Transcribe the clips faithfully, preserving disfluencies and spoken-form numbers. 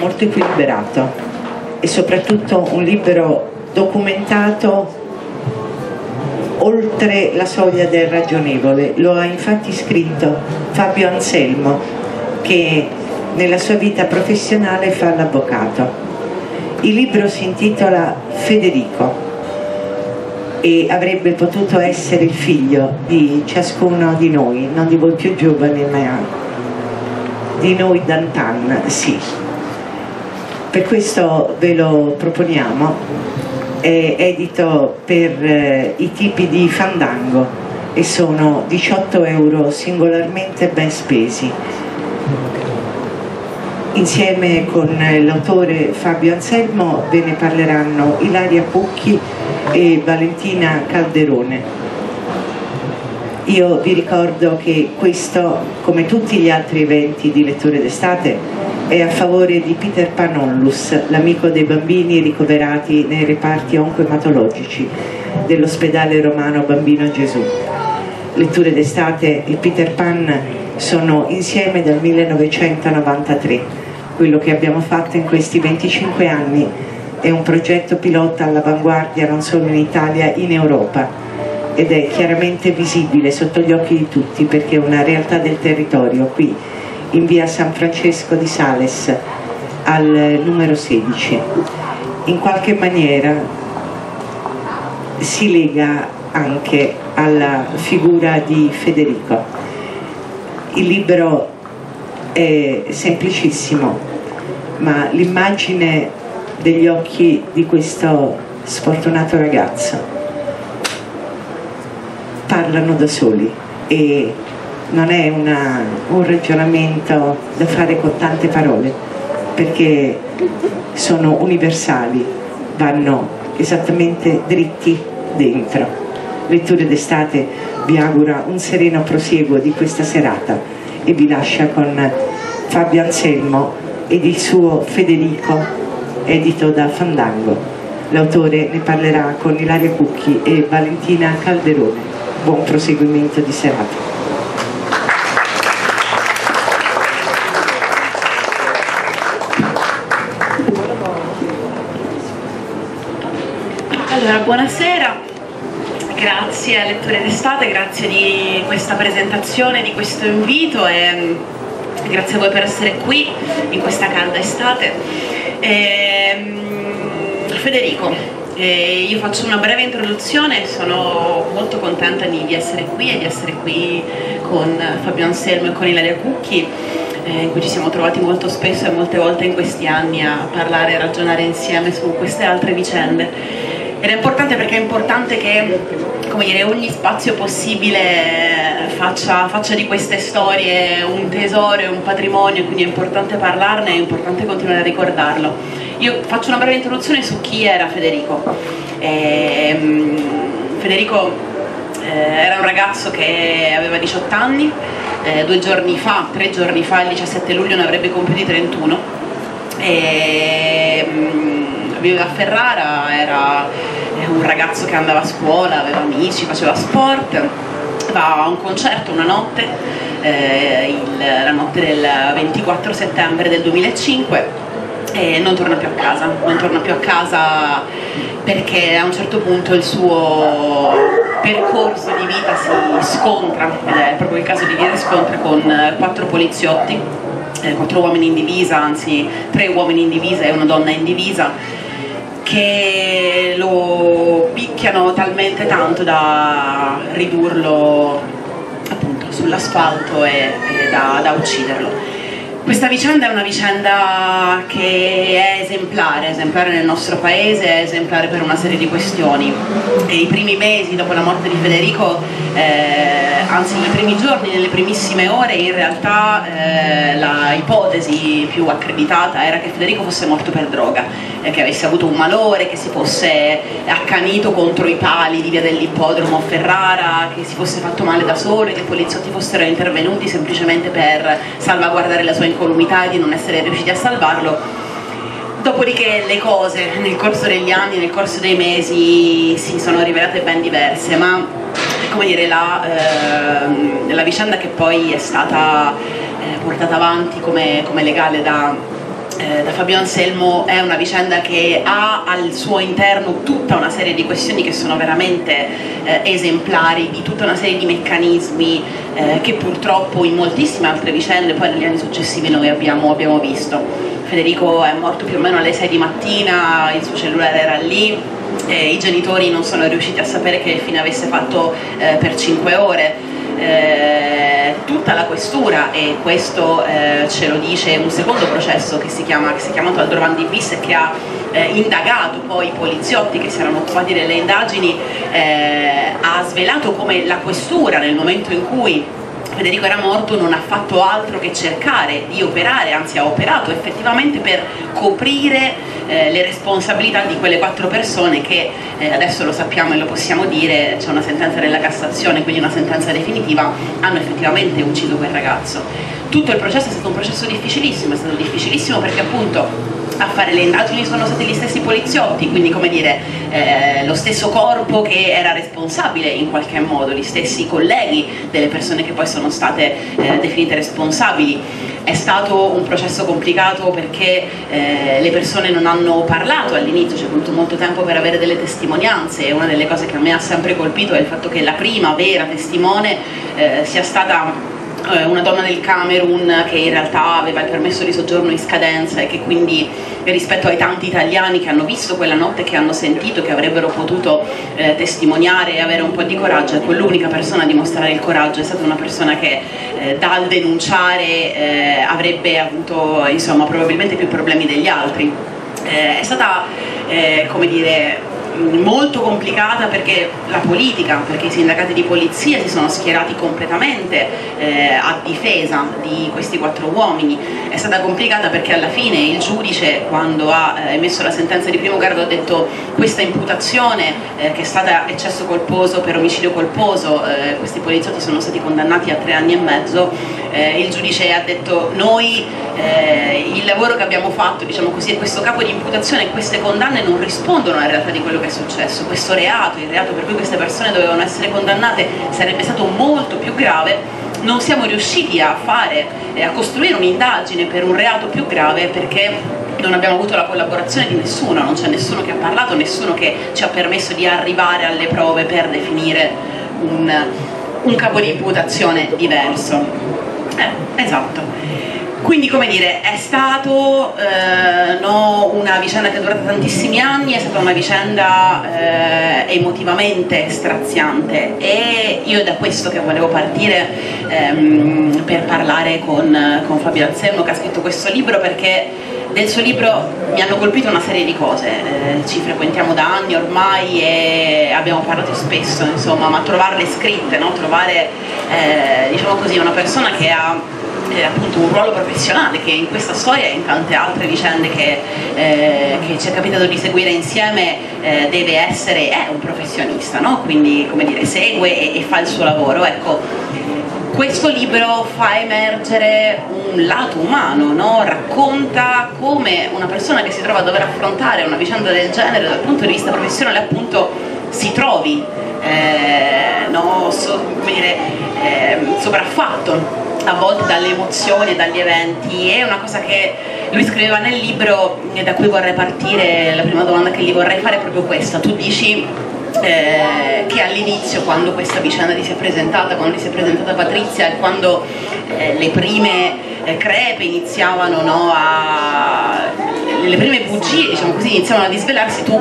Molto equilibrato e soprattutto un libro documentato oltre la soglia del ragionevole. Lo ha infatti scritto Fabio Anselmo, che nella sua vita professionale fa l'avvocato. Il libro si intitola Federico e avrebbe potuto essere il figlio di ciascuno di noi, non di voi più giovani ma di noi d'antan, sì. Per questo ve lo proponiamo, è edito per eh, i tipi di Fandango e sono diciotto euro singolarmente ben spesi. Insieme con l'autore Fabio Anselmo ve ne parleranno Ilaria Cucchi e Valentina Calderone. Io vi ricordo che questo, come tutti gli altri eventi di Letture d'estate, è a favore di Peter Pan Onlus, l'amico dei bambini ricoverati nei reparti oncoematologici dell'ospedale romano Bambino Gesù. Letture d'estate e Peter Pan sono insieme dal millenovecentonovantatré. Quello che abbiamo fatto in questi venticinque anni è un progetto pilota all'avanguardia non solo in Italia, in Europa, ed è chiaramente visibile sotto gli occhi di tutti perché è una realtà del territorio qui in via San Francesco di Sales al numero sedici. In qualche maniera si lega anche alla figura di Federico. Il libro è semplicissimo, ma l'immagine degli occhi di questo sfortunato ragazzo parlano da soli e non è una, un ragionamento da fare con tante parole, perché sono universali, vanno esattamente dritti dentro. Letture d'estate vi augura un sereno prosieguo di questa serata e vi lascia con Fabio Anselmo ed il suo Federico, edito da Fandango. L'autore ne parlerà con Ilaria Cucchi e Valentina Calderone. Buon proseguimento di serata. Allora, buonasera, grazie a Letture d'estate, grazie di questa presentazione, di questo invito e grazie a voi per essere qui in questa calda estate. E, Federico, e io faccio una breve introduzione, sono molto contenta di, di essere qui e di essere qui con Fabio Anselmo e con Ilaria Cucchi, in cui ci siamo trovati molto spesso e molte volte in questi anni a parlare e ragionare insieme su queste altre vicende. Ed è importante perché è importante che, come dire, ogni spazio possibile faccia, faccia di queste storie un tesoro e un patrimonio, quindi è importante parlarne, è importante continuare a ricordarlo. Io faccio una breve introduzione su chi era Federico. E, um, Federico eh, era un ragazzo che aveva diciotto anni, eh, due giorni fa, tre giorni fa, il diciassette luglio, ne avrebbe compiuti trentuno. E, um, viveva a Ferrara, era un ragazzo che andava a scuola, aveva amici, faceva sport, va a un concerto una notte, eh, il, la notte del ventiquattro settembre del duemilacinque, e non torna più a casa, non torna più a casa perché a un certo punto il suo percorso di vita si scontra, ed è proprio il caso di dire scontra con quattro poliziotti, eh, quattro uomini in divisa, anzi tre uomini in divisa e una donna in divisa, che lo picchiano talmente tanto da ridurlo appunto sull'asfalto e, e da, da ucciderlo. Questa vicenda è una vicenda che è esemplare, esemplare nel nostro paese, è esemplare per una serie di questioni. E i primi mesi dopo la morte di Federico, eh, anzi i primi giorni, nelle primissime ore, in realtà eh, la ipotesi più accreditata era che Federico fosse morto per droga, eh, che avesse avuto un malore, che si fosse accanito contro i pali di via dell'ippodromo a Ferrara, che si fosse fatto male da solo e che i poliziotti fossero intervenuti semplicemente per salvaguardare la sua incolumità e di non essere riusciti a salvarlo. Dopodiché le cose nel corso degli anni, nel corso dei mesi, si sono rivelate ben diverse, ma come dire, la, eh, la vicenda che poi è stata eh, portata avanti come, come legale da... da Fabio Anselmo è una vicenda che ha al suo interno tutta una serie di questioni che sono veramente eh, esemplari di tutta una serie di meccanismi eh, che purtroppo in moltissime altre vicende poi negli anni successivi noi abbiamo, abbiamo visto. Federico è morto più o meno alle sei di mattina, il suo cellulare era lì, eh, i genitori non sono riusciti a sapere che fine avesse fatto eh, per cinque ore. Eh, tutta la questura, e questo eh, ce lo dice un secondo processo che si chiama, che si è chiamato Aldrovandi bis e che ha eh, indagato poi i poliziotti che si erano occupati delle indagini, eh, ha svelato come la questura nel momento in cui Federico era morto non ha fatto altro che cercare di operare, anzi ha operato effettivamente per coprire eh, le responsabilità di quelle quattro persone che eh, adesso lo sappiamo e lo possiamo dire, c'è una sentenza della Cassazione, quindi una sentenza definitiva, hanno effettivamente ucciso quel ragazzo. Tutto il processo è stato un processo difficilissimo, è stato difficilissimo perché appunto a fare le indagini sono stati gli stessi poliziotti, quindi come dire eh, lo stesso corpo che era responsabile in qualche modo, gli stessi colleghi delle persone che poi sono state eh, definite responsabili. È stato un processo complicato perché eh, le persone non hanno parlato all'inizio, c'è voluto molto tempo per avere delle testimonianze, e una delle cose che a me ha sempre colpito è il fatto che la prima vera testimone eh, sia stata una donna del Camerun che in realtà aveva il permesso di soggiorno in scadenza e che quindi rispetto ai tanti italiani che hanno visto quella notte, che hanno sentito, che avrebbero potuto eh, testimoniare e avere un po' di coraggio, quell'unica persona a dimostrare il coraggio è stata una persona che eh, dal denunciare eh, avrebbe avuto insomma probabilmente più problemi degli altri. Eh, è stata eh, come dire molto complicata perché la politica, perché i sindacati di polizia si sono schierati completamente eh, a difesa di questi quattro uomini. È stata complicata perché alla fine il giudice, quando ha emesso la sentenza di primo grado, ha detto questa imputazione eh, che è stata eccesso colposo per omicidio colposo, eh, questi poliziotti sono stati condannati a tre anni e mezzo, eh, il giudice ha detto noi eh, il lavoro che abbiamo fatto, diciamo così, e questo capo di imputazione e queste condanne non rispondono in realtà di quello che è successo. Questo reato, il reato per cui queste persone dovevano essere condannate, sarebbe stato molto più grave. Non siamo riusciti a fare, a costruire un'indagine per un reato più grave perché non abbiamo avuto la collaborazione di nessuno, non c'è nessuno che ha parlato, nessuno che ci ha permesso di arrivare alle prove per definire un, un capo di imputazione diverso. Eh, esatto. Quindi come dire, è stato eh, no, una vicenda che è durata tantissimi anni, è stata una vicenda eh, emotivamente straziante, e io è da questo che volevo partire ehm, per parlare con, con Fabio Anselmo, che ha scritto questo libro, perché del suo libro mi hanno colpito una serie di cose. Eh, ci frequentiamo da anni ormai e abbiamo parlato spesso, insomma, ma trovarle scritte, no? Trovare eh, diciamo così, una persona che ha Eh, appunto un ruolo professionale che in questa storia e in tante altre vicende che, eh, che ci è capitato di seguire insieme eh, deve essere è un professionista, no? Quindi come dire, segue e, e fa il suo lavoro. Ecco, questo libro fa emergere un lato umano, no? Racconta come una persona che si trova a dover affrontare una vicenda del genere dal punto di vista professionale appunto si trovi eh, no? so, come dire, eh, sopraffatto a volte dalle emozioni e dagli eventi. È una cosa che lui scriveva nel libro e da cui vorrei partire. La prima domanda che gli vorrei fare è proprio questa: tu dici eh, che all'inizio, quando questa vicenda ti si è presentata, quando ti si è presentata Patrizia e quando eh, le prime eh, crepe iniziavano no, a... quindi le prime bugie, diciamo così, iniziano a disvelarsi. Tu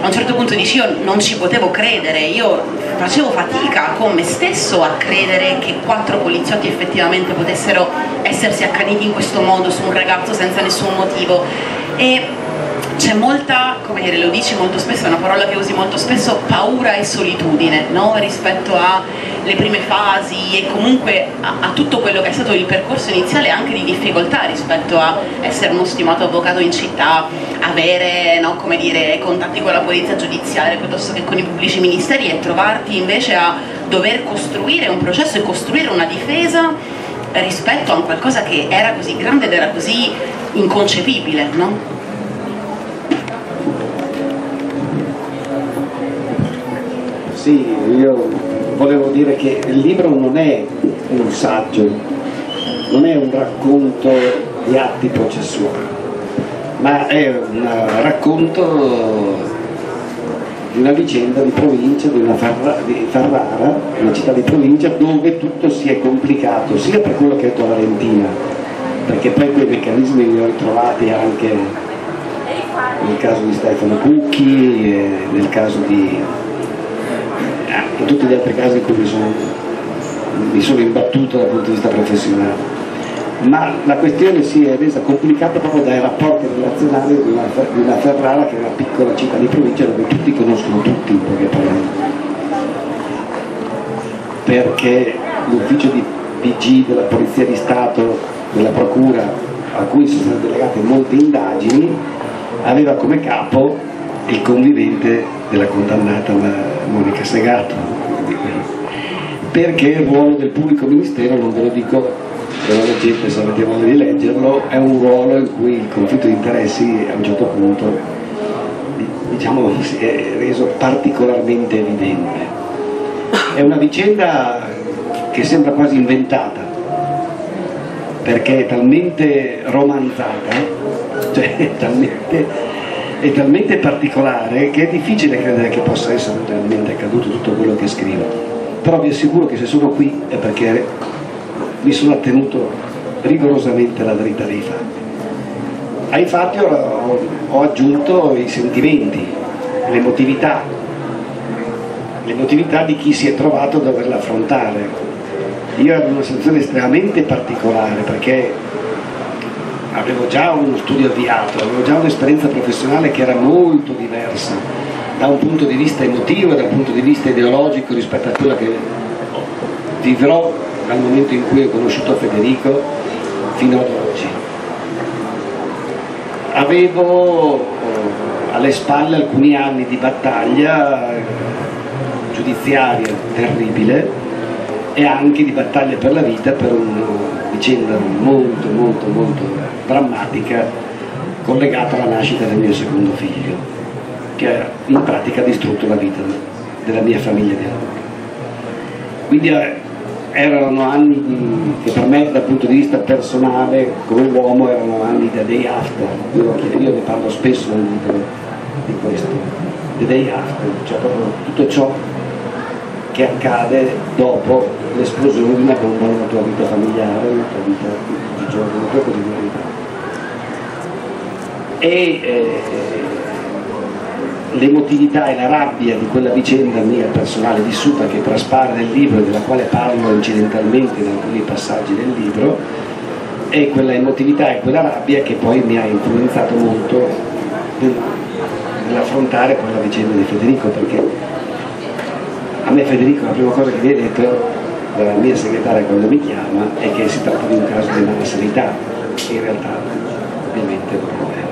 a un certo punto dici: io non ci potevo credere, io facevo fatica con me stesso a credere che quattro poliziotti effettivamente potessero essersi accaniti in questo modo su un ragazzo senza nessun motivo. E c'è molta, come dire, lo dici molto spesso, è una parola che usi molto spesso, paura e solitudine, no? Rispetto alle prime fasi e comunque a, a tutto quello che è stato il percorso iniziale, anche di difficoltà rispetto a essere uno stimato avvocato in città, avere, no, come dire, contatti con la polizia giudiziaria piuttosto che con i pubblici ministeri, e trovarti invece a dover costruire un processo e costruire una difesa rispetto a un qualcosa che era così grande ed era così inconcepibile, no? Sì, io volevo dire che il libro non è un saggio, non è un racconto di atti processuali, ma è un racconto di una vicenda di provincia, di, una Ferra, di Ferrara, una città di provincia dove tutto si è complicato, sia per quello che ha detto Valentina, perché poi quei meccanismi li ho ritrovati anche nel caso di Stefano Cucchi, e nel caso di... in tutti gli altri casi in cui mi sono, mi sono imbattuto dal punto di vista professionale, ma la questione si è resa complicata proprio dai rapporti relazionali di una, di una Ferrara che è una piccola città di provincia dove tutti conoscono tutti in poche parole, perché l'ufficio di P G della Polizia di Stato, della Procura, a cui si sono delegate molte indagini, aveva come capo il convivente della condannata Monica Segato, perché il ruolo del pubblico ministero, non ve lo dico, però la gente sarete voglia di leggerlo, è un ruolo in cui il conflitto di interessi a un certo punto, diciamo, si è reso particolarmente evidente. È una vicenda che sembra quasi inventata, perché è talmente romanzata, cioè è talmente... è talmente particolare che è difficile credere che possa essere realmente accaduto tutto quello che scrivo, però vi assicuro che se sono qui è perché mi sono attenuto rigorosamente alla verità dei fatti. Ai fatti ho, ho aggiunto i sentimenti, l'emotività, l'emotività di chi si è trovato a doverla affrontare. Io ero in una situazione estremamente particolare perché avevo già uno studio avviato, avevo già un'esperienza professionale che era molto diversa da un punto di vista emotivo e da un punto di vista ideologico rispetto a quella che vivrò dal momento in cui ho conosciuto Federico fino ad oggi. Avevo alle spalle alcuni anni di battaglia giudiziaria terribile e anche di battaglia per la vita, per una vicenda molto molto molto drammatica collegata alla nascita del mio secondo figlio, che in pratica ha distrutto la vita della mia famiglia di allora. Quindi erano anni che per me dal punto di vista personale come uomo erano anni da day after. Io ne parlo spesso nel libro di questo, the day after, cioè proprio tutto ciò che accade dopo l'esplosione di una bomba nella tua vita familiare, nella tua vita di giorno, nella tua quotidianità. E eh, l'emotività e la rabbia di quella vicenda mia personale vissuta, che traspare nel libro e della quale parlo incidentalmente in alcuni passaggi del libro, è quella emotività e quella rabbia che poi mi ha influenzato molto nell'affrontare poi la vicenda di Federico, perché a me Federico la prima cosa che mi ha detto dalla mia segretaria quando mi chiama è che si tratta di un caso di mala sanità, che in realtà ovviamente non era,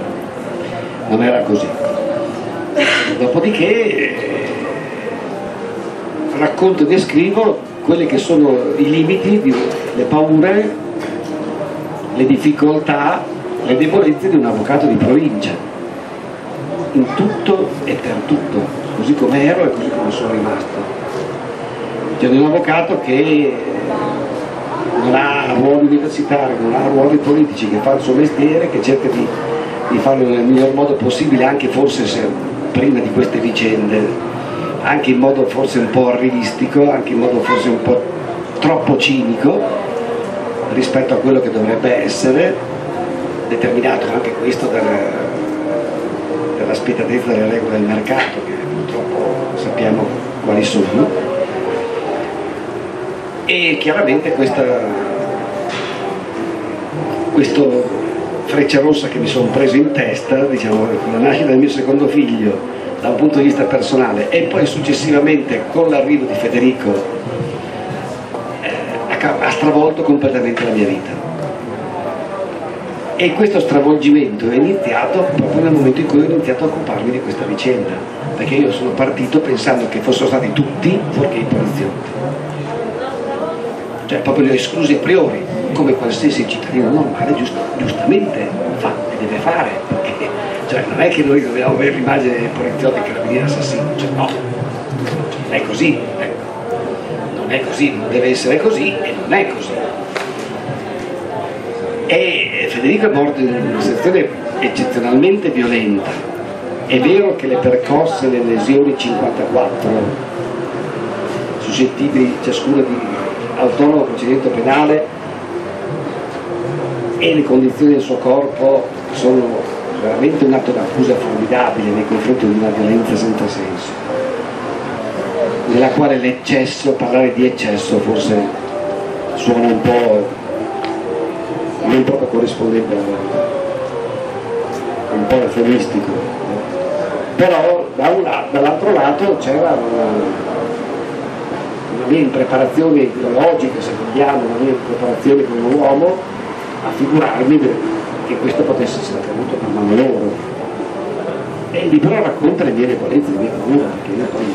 non era così. Dopodiché racconto e descrivo quelli che sono i limiti, le paure, le difficoltà, le debolezze di un avvocato di provincia, in tutto e per tutto, così come ero e così come sono rimasto. C'è un avvocato che non ha ruoli universitari, non ha ruoli politici, che fa il suo mestiere, che cerca di, di farlo nel miglior modo possibile, anche forse se, prima di queste vicende, anche in modo forse un po' arrivistico, anche in modo forse un po' troppo cinico rispetto a quello che dovrebbe essere, determinato anche questo dal, la spietatezza delle regole del mercato, che purtroppo sappiamo quali sono, e chiaramente questa, questo freccia rossa che mi sono preso in testa, diciamo, con la nascita del mio secondo figlio da un punto di vista personale e poi successivamente con l'arrivo di Federico, eh, ha stravolto completamente la mia vita. E questo stravolgimento è iniziato proprio nel momento in cui ho iniziato a occuparmi di questa vicenda, perché io sono partito pensando che fossero stati tutti fuorché i poliziotti, cioè proprio li ho esclusi a priori, come qualsiasi cittadino normale giust giustamente fa e deve fare, perché cioè, non è che noi dobbiamo avere l'immagine dei poliziotti che carabinieri assassini, cioè no, non è così, non è così, non deve essere così e non è così. E Federico è morto in una situazione eccezionalmente violenta. È vero che le percosse, le lesioni cinquantaquattro suscettibili ciascuna di autonomo procedimento penale e le condizioni del suo corpo sono veramente un atto d'accusa formidabile nei confronti di una violenza senza senso, nella quale l'eccesso, parlare di eccesso forse suona un po' non proprio corrispondente a un po' eufemistico, però da dall'altro lato c'era una, una mia impreparazione ideologica, se vogliamo, una mia impreparazione come uomo a figurarmi che questo potesse essere accaduto per mano loro. E il libro racconta le mie debolezze, le mie paure, perché io poi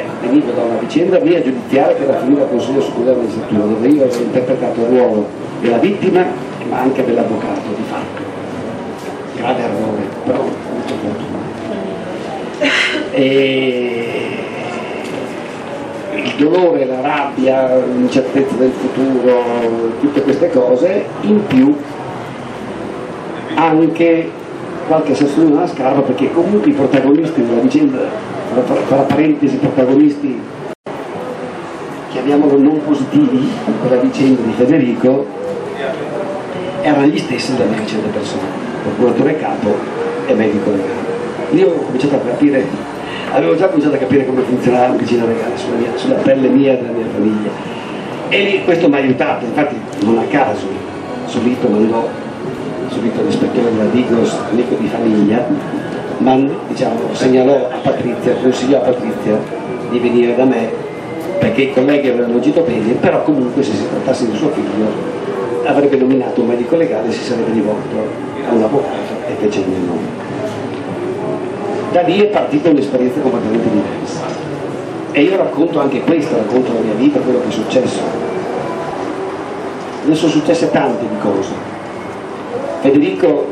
eh, venivo da una vicenda mia giudiziaria che era finita al Consiglio Superiore di Stato, dove io avevo interpretato il ruolo della vittima ma anche dell'avvocato, di fatto grave errore, però molto fortunato. E il dolore, la rabbia, l'incertezza del futuro, tutte queste cose in più anche qualche sassolino alla scarpa, perché comunque i protagonisti della vicenda, tra parentesi protagonisti chiamiamolo non positivi della vicenda di Federico, erano gli stessi della mia vicenda personale, procuratore capo e medico legale. Io ho cominciato a capire, avevo già cominciato a capire come funzionava la medicina legale sulla, mia, sulla pelle mia e della mia famiglia, e questo mi ha aiutato. Infatti non a caso subito mandò subito l'ispettore della Digos, amico di famiglia, ma diciamo, segnalò a Patrizia, consigliò a Patrizia di venire da me perché i colleghi avevano agito bene, però comunque se si trattasse di suo figlio avrebbe nominato un medico legale e si sarebbe rivolto a un avvocato, e fece il mio nome. Da lì è partita un'esperienza completamente diversa, e io racconto anche questo, racconto la mia vita, quello che è successo. Ne sono successe tante di cose. Federico,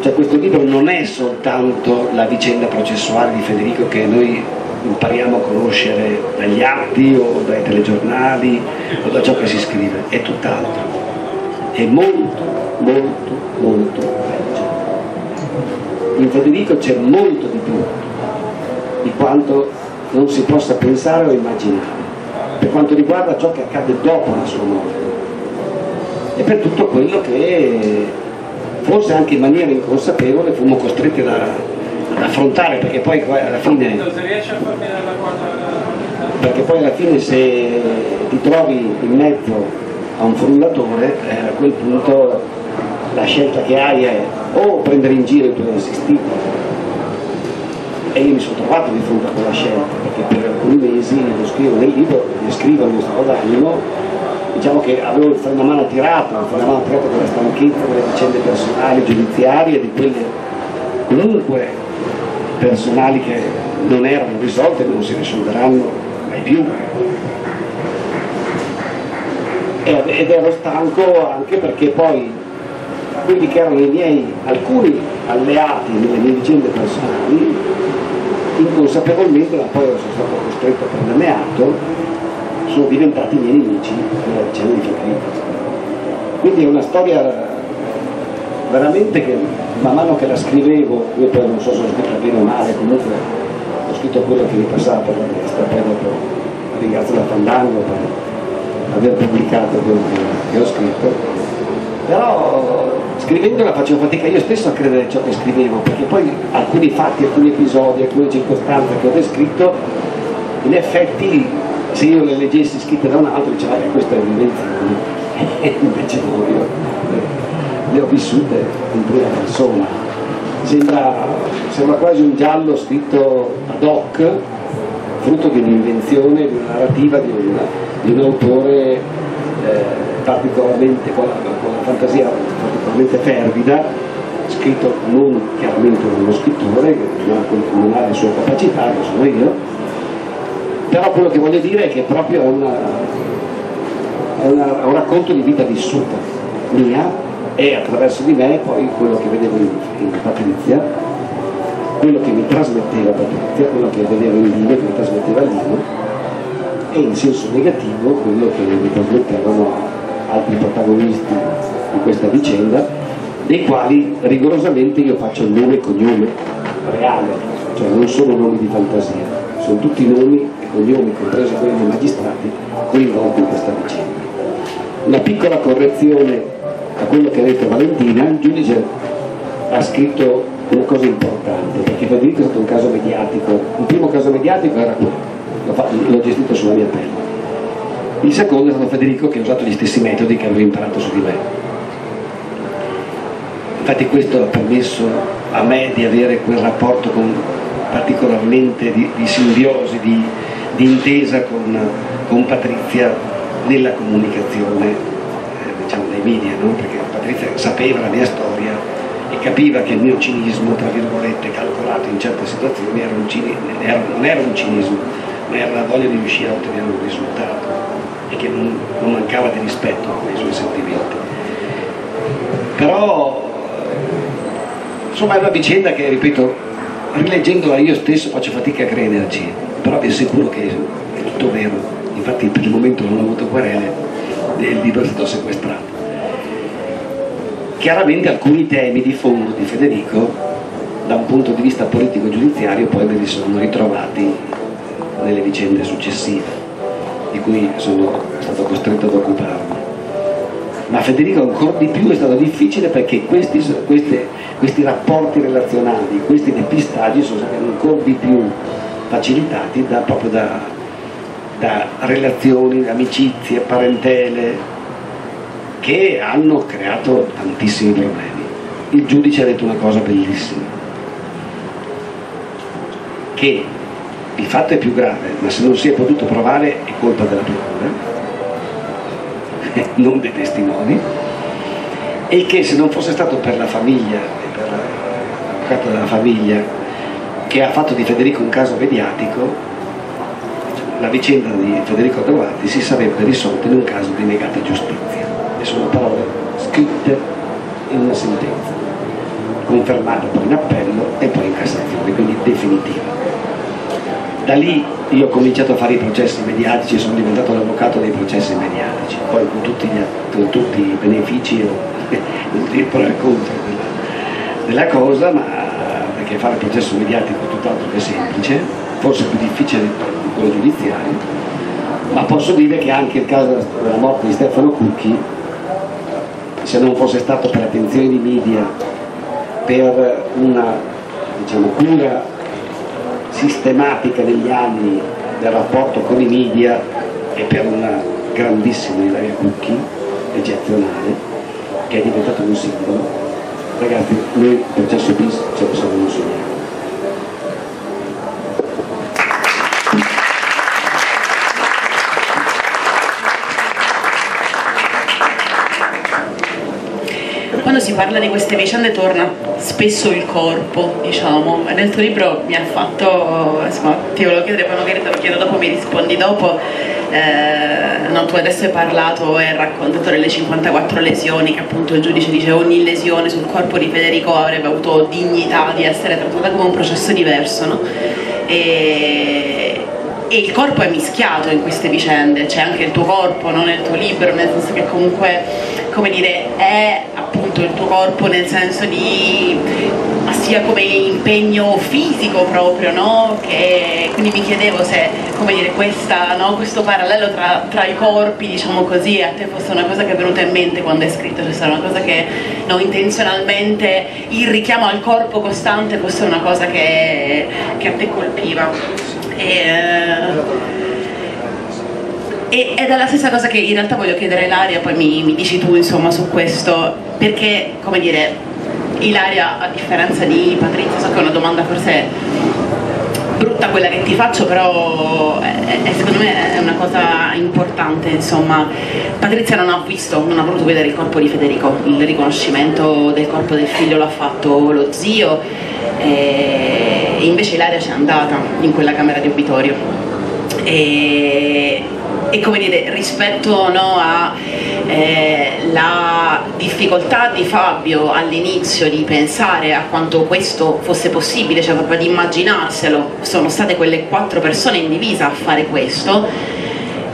cioè questo libro non è soltanto la vicenda processuale di Federico che noi impariamo a conoscere dagli atti o dai telegiornali o da ciò che si scrive, è tutt'altro. È molto, molto, molto peggio. In Federico c'è molto di più di quanto non si possa pensare o immaginare per quanto riguarda ciò che accade dopo la sua morte e per tutto quello che forse anche in maniera inconsapevole fummo costretti da, ad affrontare, perché poi alla fine perché poi alla fine se ti trovi in mezzo a un frullatore, eh, a quel punto la scelta che hai è o prendere in giro i tuoi assistiti, e io mi sono trovato di fronte a quella scelta, perché per alcuni mesi lo scrivo nel libro, ne scrivo in uno stato d'animo, diciamo che avevo una mano tirata, una mano tirata con la stanchezza delle vicende personali, giudiziarie, di quelle comunque personali che non erano risolte e non si risolveranno mai più. Ed ero stanco anche perché poi quelli che erano i miei alcuni alleati nelle mie vicende personali inconsapevolmente, ma poi sono stato costretto a prenderne atto, sono diventati i miei nemici nella vicenda di Federico. Quindi è una storia veramente che man mano che la scrivevo, io poi non so se l'ho scritta bene o male, comunque ho scritto quello che mi passava per la testa, poi dopo ringrazio la Fandango per aver pubblicato quello che ho scritto, però scrivendola facevo fatica io stesso a credere ciò che scrivevo, perché poi alcuni fatti, alcuni episodi, alcune circostanze che ho descritto in effetti se io le leggessi scritte da un altro dicevo eh, questa è un'invenzione, e invece no, io le ho vissute in prima persona. Sembra, sembra quasi un giallo scritto ad hoc, frutto di un'invenzione, di una narrativa, di un, di un autore eh, particolarmente con la, con la fantasia particolarmente fervida, scritto non chiaramente da uno scrittore, che bisogna continuare le sue capacità, che sono io, però quello che voglio dire è che proprio è, una, è una, un racconto di vita vissuta mia, e attraverso di me poi quello che vedevo in, in Patrizia, quello che mi trasmetteva Patrizia, quello che vedevo in Lino, che mi trasmetteva Lino, e in senso negativo quello che mi trasmettevano altri protagonisti di questa vicenda, dei quali rigorosamente io faccio il nome e cognome reale, cioè non sono nomi di fantasia, sono tutti nomi e cognomi, compresi quelli dei magistrati, coinvolti in questa vicenda. Una piccola correzione a quello che ha detto Valentina: il giudice ha scritto una cosa importante, perché Federico è stato un caso mediatico, il primo caso mediatico era quello, l'ho gestito sulla mia pelle, il secondo è stato Federico che ha usato gli stessi metodi che avevo imparato su di me, infatti questo ha permesso a me di avere quel rapporto con, particolarmente di, di simbiosi, di, di intesa con, con Patrizia nella comunicazione, diciamo, dai media, no? Perché Patrizia sapeva la mia storia e capiva che il mio cinismo, tra virgolette, calcolato in certe situazioni, era un cini... era... non era un cinismo, ma era la voglia di riuscire a ottenere un risultato, e che non, non mancava di rispetto nei suoi sentimenti. Però insomma è una vicenda che, ripeto, rileggendola io stesso faccio fatica a crederci, però vi assicuro che è tutto vero. Infatti per il momento non ho avuto querele, del libro è stato sequestrato. Chiaramente alcuni temi di fondo di Federico da un punto di vista politico-giudiziario poi me li sono ritrovati nelle vicende successive di cui sono stato costretto ad occuparmi, ma Federico ancora di più è stato difficile perché questi, queste, questi rapporti relazionali, questi depistaggi sono stati ancora di più facilitati da, proprio da da relazioni, amicizie, parentele che hanno creato tantissimi problemi. Il giudice ha detto una cosa bellissima, che il fatto è più grave, ma se non si è potuto provare è colpa della procura, non dei testimoni, e che se non fosse stato per la famiglia, per l'avvocato della famiglia, che ha fatto di Federico un caso mediatico, la vicenda di Federico Aldrovandi si sarebbe risolta in un caso di negata giustizia. E sono parole scritte in una sentenza, confermata poi in appello e poi in Cassazione, quindi definitiva. Da lì io ho cominciato a fare i processi mediatici e sono diventato l'avvocato dei processi mediatici, poi con tutti, gli, con tutti i benefici e il pro e il contro della, della cosa, ma perché fare il processo mediatico è tutt'altro che semplice, forse più difficile giudiziario, ma posso dire che anche il caso della morte di Stefano Cucchi, se non fosse stato per l'attenzione di media, per una, diciamo, cura sistematica negli anni del rapporto con i media e per una grandissima Ilaria Cucchi, eccezionale, che è diventata un simbolo, ragazzi, noi il processo bis ce lo siamo insegnati. Quando si parla di queste vicende torna spesso il corpo, diciamo. Nel tuo libro mi ha fatto, insomma, ti volevo chiedere, poi magari te lo chiedo dopo, mi rispondi dopo. Eh, no, tu adesso hai parlato e hai raccontato delle cinquantaquattro lesioni, che appunto il giudice dice ogni lesione sul corpo di Federico avrebbe avuto dignità di essere trattata come un processo diverso, no? E... e il corpo è mischiato in queste vicende, c'è anche il tuo corpo, no? Nel tuo libro, nel senso che comunque, come dire, è appunto il tuo corpo nel senso di sia come impegno fisico proprio, no? Che, quindi mi chiedevo se, come dire, questa, no? questo parallelo tra, tra i corpi, diciamo così, a te fosse una cosa che è venuta in mente quando hai scritto, cioè sarà una cosa che, no, intenzionalmente il richiamo al corpo costante fosse una cosa che, che a te colpiva. E, E, ed è la stessa cosa che in realtà voglio chiedere a Ilaria, poi mi, mi dici tu insomma su questo, perché, come dire, Ilaria, a differenza di Patrizia, so che è una domanda forse brutta quella che ti faccio, però è, è, secondo me è una cosa importante, insomma. Patrizia non ha visto, non ha voluto vedere il corpo di Federico, il riconoscimento del corpo del figlio l'ha fatto lo zio, e invece Ilaria c'è andata in quella camera di obitorio. E... E come dire, rispetto, no, a eh, la difficoltà di Fabio all'inizio di pensare a quanto questo fosse possibile, cioè proprio di immaginarselo, sono state quelle quattro persone in divisa a fare questo,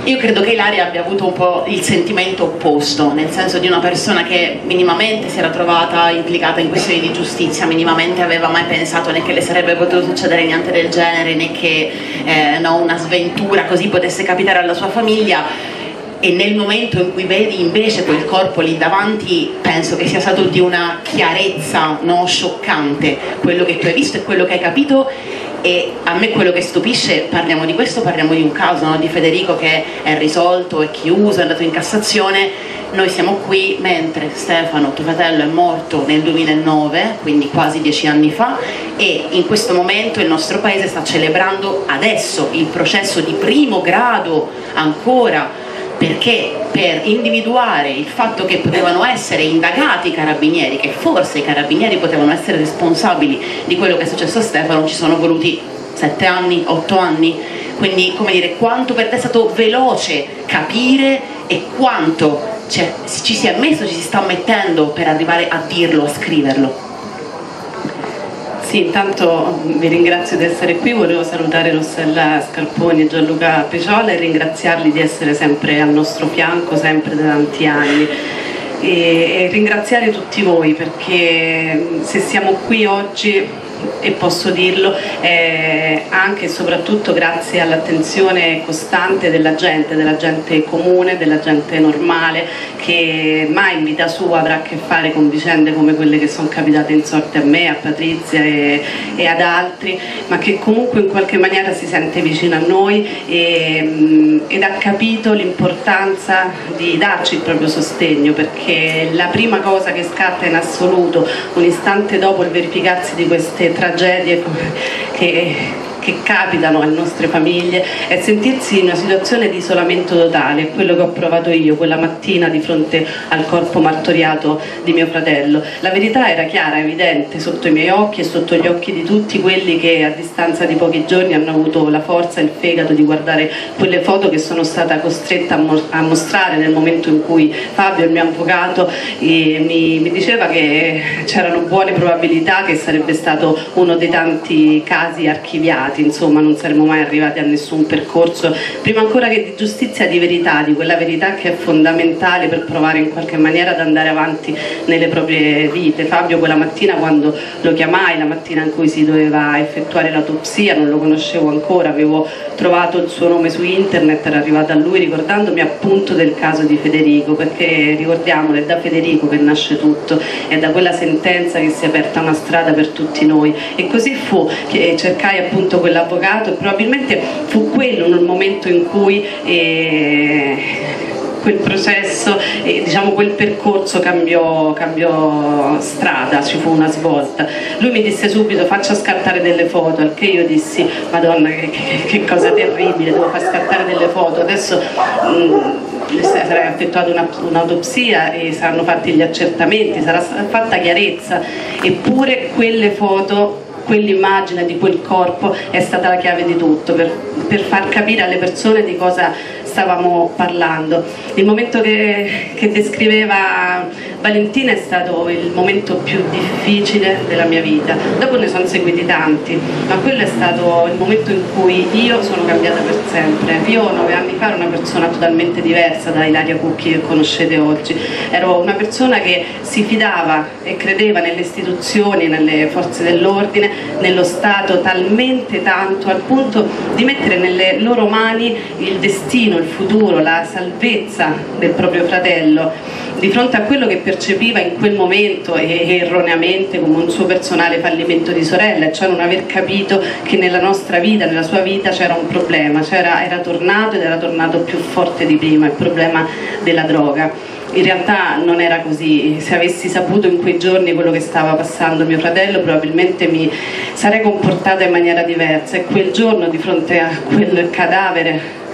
io credo che Ilaria abbia avuto un po' il sentimento opposto, nel senso di una persona che minimamente si era trovata implicata in questioni di giustizia, minimamente aveva mai pensato né che le sarebbe potuto succedere niente del genere, né che eh, no, una sventura così potesse capitare alla sua famiglia, e nel momento in cui vedi invece quel corpo lì davanti, penso che sia stato di una chiarezza, no, scioccante quello che tu hai visto e quello che hai capito. E a me quello che stupisce, parliamo di questo, parliamo di un caso, no? Di Federico che è risolto, è chiuso, è andato in Cassazione, noi siamo qui mentre Stefano, tuo fratello, è morto nel duemilanove, quindi quasi dieci anni fa, e in questo momento il nostro paese sta celebrando adesso il processo di primo grado ancora, perché per individuare il fatto che potevano essere indagati i carabinieri, che forse i carabinieri potevano essere responsabili di quello che è successo a Stefano, ci sono voluti sette anni, otto anni, quindi, come dire, quanto per te è stato veloce capire e quanto cioè, ci si è messo, ci si sta mettendo per arrivare a dirlo, a scriverlo. Sì, intanto vi ringrazio di essere qui, volevo salutare Rossella Scarponi e Gianluca Peciola e ringraziarli di essere sempre al nostro fianco, sempre da tanti anni, e, e ringraziare tutti voi, perché se siamo qui oggi, e posso dirlo, eh, anche e soprattutto grazie all'attenzione costante della gente, della gente comune, della gente normale, che mai in vita sua avrà a che fare con vicende come quelle che sono capitate in sorte a me, a Patrizia e, e ad altri, ma che comunque in qualche maniera si sente vicina a noi e, ed ha capito l'importanza di darci il proprio sostegno, perché la prima cosa che scatta in assoluto un istante dopo il verificarsi di queste tragedie che, che capitano alle nostre famiglie è sentirsi in una situazione di isolamento totale, quello che ho provato io quella mattina di fronte al corpo martoriato di mio fratello. La verità era chiara, evidente, sotto i miei occhi e sotto gli occhi di tutti quelli che a distanza di pochi giorni hanno avuto la forza e il fegato di guardare quelle foto che sono stata costretta a, mo a mostrare nel momento in cui Fabio, il mio avvocato, eh, mi, mi diceva che c'erano buone probabilità che sarebbe stato uno dei tanti casi archiviati. Insomma, non saremmo mai arrivati a nessun percorso, prima ancora che di giustizia, di verità, di quella verità che è fondamentale per provare in qualche maniera ad andare avanti nelle proprie vite. Fabio quella mattina, quando lo chiamai, la mattina in cui si doveva effettuare l'autopsia, non lo conoscevo ancora, avevo trovato il suo nome su internet, era arrivata a lui ricordandomi appunto del caso di Federico, perché ricordiamolo, è da Federico che nasce tutto, è da quella sentenza che si è aperta una strada per tutti noi, e così fu che cercai appunto quell'avvocato, e probabilmente fu quello nel momento in cui eh, quel processo, eh, diciamo quel percorso cambiò, cambiò strada, ci fu una svolta. Lui mi disse subito: faccia scattare delle foto, al che io dissi: Madonna, che, che, che cosa terribile, devo far scattare delle foto, adesso mh, sarà effettuata un'autopsia e saranno fatti gli accertamenti, sarà fatta chiarezza, eppure quelle foto, quell'immagine di quel corpo è stata la chiave di tutto per, per far capire alle persone di cosa stavamo parlando. Il momento che, che descriveva Valentina è stato il momento più difficile della mia vita, dopo ne sono seguiti tanti, ma quello è stato il momento in cui io sono cambiata per sempre. Io nove anni fa ero una persona totalmente diversa da Ilaria Cucchi che conoscete oggi, ero una persona che si fidava e credeva nelle istituzioni, nelle forze dell'ordine, nello Stato talmente tanto al punto di mettere nelle loro mani il destino, il futuro, la salvezza del proprio fratello. Di fronte a quello che percepiva in quel momento e erroneamente come un suo personale fallimento di sorella, cioè non aver capito che nella nostra vita, nella sua vita c'era un problema, c'era, era tornato ed era tornato più forte di prima, il problema della droga. In realtà non era così, se avessi saputo in quei giorni quello che stava passando mio fratello probabilmente mi sarei comportata in maniera diversa, e quel giorno di fronte a quel cadavere,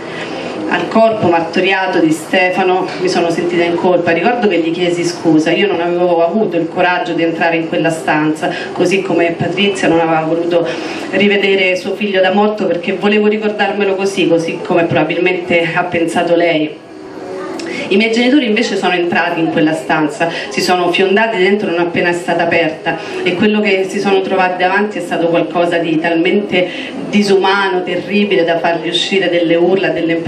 al corpo martoriato di Stefano, mi sono sentita in colpa. Ricordo che gli chiesi scusa, io non avevo avuto il coraggio di entrare in quella stanza, così come Patrizia non aveva voluto rivedere suo figlio da morto perché volevo ricordarmelo così, così come probabilmente ha pensato lei. I miei genitori invece sono entrati in quella stanza, si sono fiondati dentro non appena è stata aperta, e quello che si sono trovati davanti è stato qualcosa di talmente disumano, terribile, da fargli uscire delle urla, delle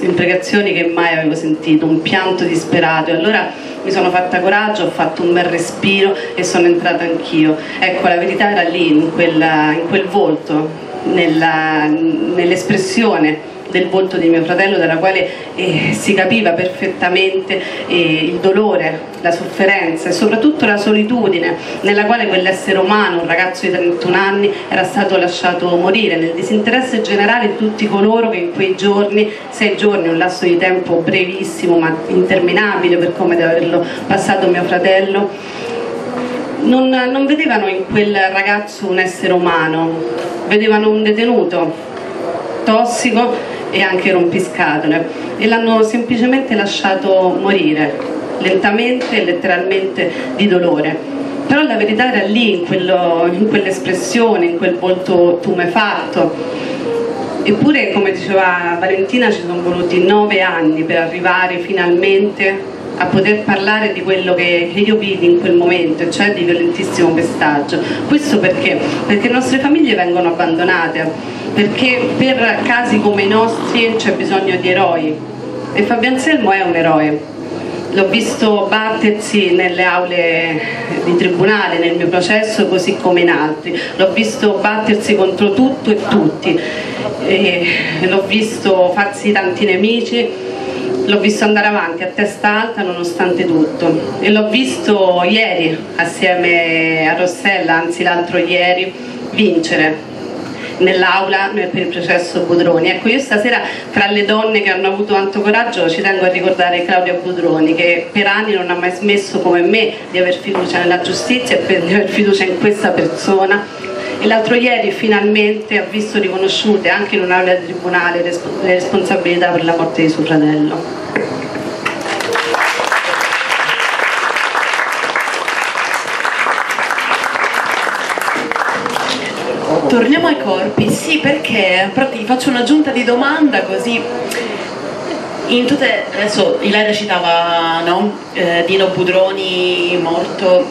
imprecazioni che mai avevo sentito, un pianto disperato. E allora mi sono fatta coraggio, ho fatto un bel respiro e sono entrata anch'io. Ecco, la verità era lì, in, quella, in quel volto, nell'espressione del volto di mio fratello, dalla quale eh, si capiva perfettamente eh, il dolore, la sofferenza e soprattutto la solitudine nella quale quell'essere umano, un ragazzo di trentuno anni, era stato lasciato morire nel disinteresse generale di tutti coloro che in quei giorni, sei giorni, un lasso di tempo brevissimo ma interminabile per come deve averlo passato mio fratello, non, non vedevano in quel ragazzo un essere umano, vedevano un detenuto tossico e anche rompiscatole, e l'hanno semplicemente lasciato morire, lentamente e letteralmente di dolore. Però la verità era lì, in quello, in quell'espressione, in quel volto tumefatto. Eppure, come diceva Valentina, ci sono voluti nove anni per arrivare finalmente a poter parlare di quello che io vidi in quel momento, cioè di violentissimo pestaggio. Questo perché? Perché le nostre famiglie vengono abbandonate, perché per casi come i nostri c'è bisogno di eroi, e Fabio Anselmo è un eroe. L'ho visto battersi nelle aule di tribunale, nel mio processo, così come in altri. L'ho visto battersi contro tutto e tutti, l'ho visto farsi tanti nemici, l'ho visto andare avanti a testa alta nonostante tutto, e l'ho visto ieri assieme a Rossella, anzi l'altro ieri, vincere nell'aula per il processo Budroni. Ecco, io stasera tra le donne che hanno avuto tanto coraggio ci tengo a ricordare Claudia Budroni, che per anni non ha mai smesso come me di aver fiducia nella giustizia e di aver fiducia in questa persona, e l'altro ieri finalmente ha visto riconosciute anche in un'aula di tribunale le responsabilità per la morte di suo fratello. Torniamo ai corpi, sì, perché ti faccio una giunta di domanda così. In tutte, adesso Ilaria citava, no? eh, Dino Budroni, morto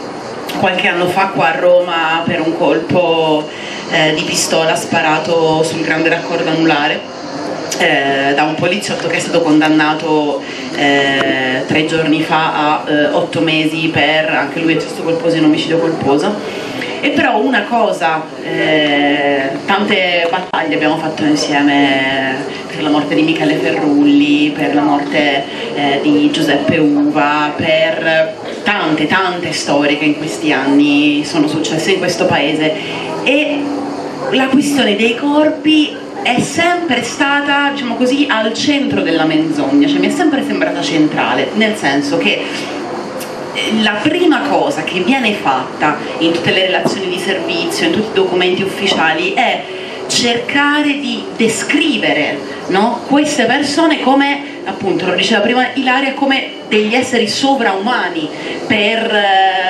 qualche anno fa qua a Roma per un colpo eh, di pistola sparato sul grande raccordo anulare eh, da un poliziotto che è stato condannato eh, tre giorni fa a eh, otto mesi per anche lui eccesso colposo e un omicidio colposo. E però una cosa, eh, tante battaglie abbiamo fatto insieme per la morte di Michele Ferrulli, per la morte eh, di Giuseppe Uva, per tante tante storie che in questi anni sono successe in questo paese, e la questione dei corpi è sempre stata, diciamo così, al centro della menzogna, cioè mi è sempre sembrata centrale, nel senso che la prima cosa che viene fatta in tutte le relazioni di servizio, in tutti i documenti ufficiali, è cercare di descrivere, no? Queste persone come, appunto, lo diceva prima Ilaria, come degli esseri sovraumani. Per,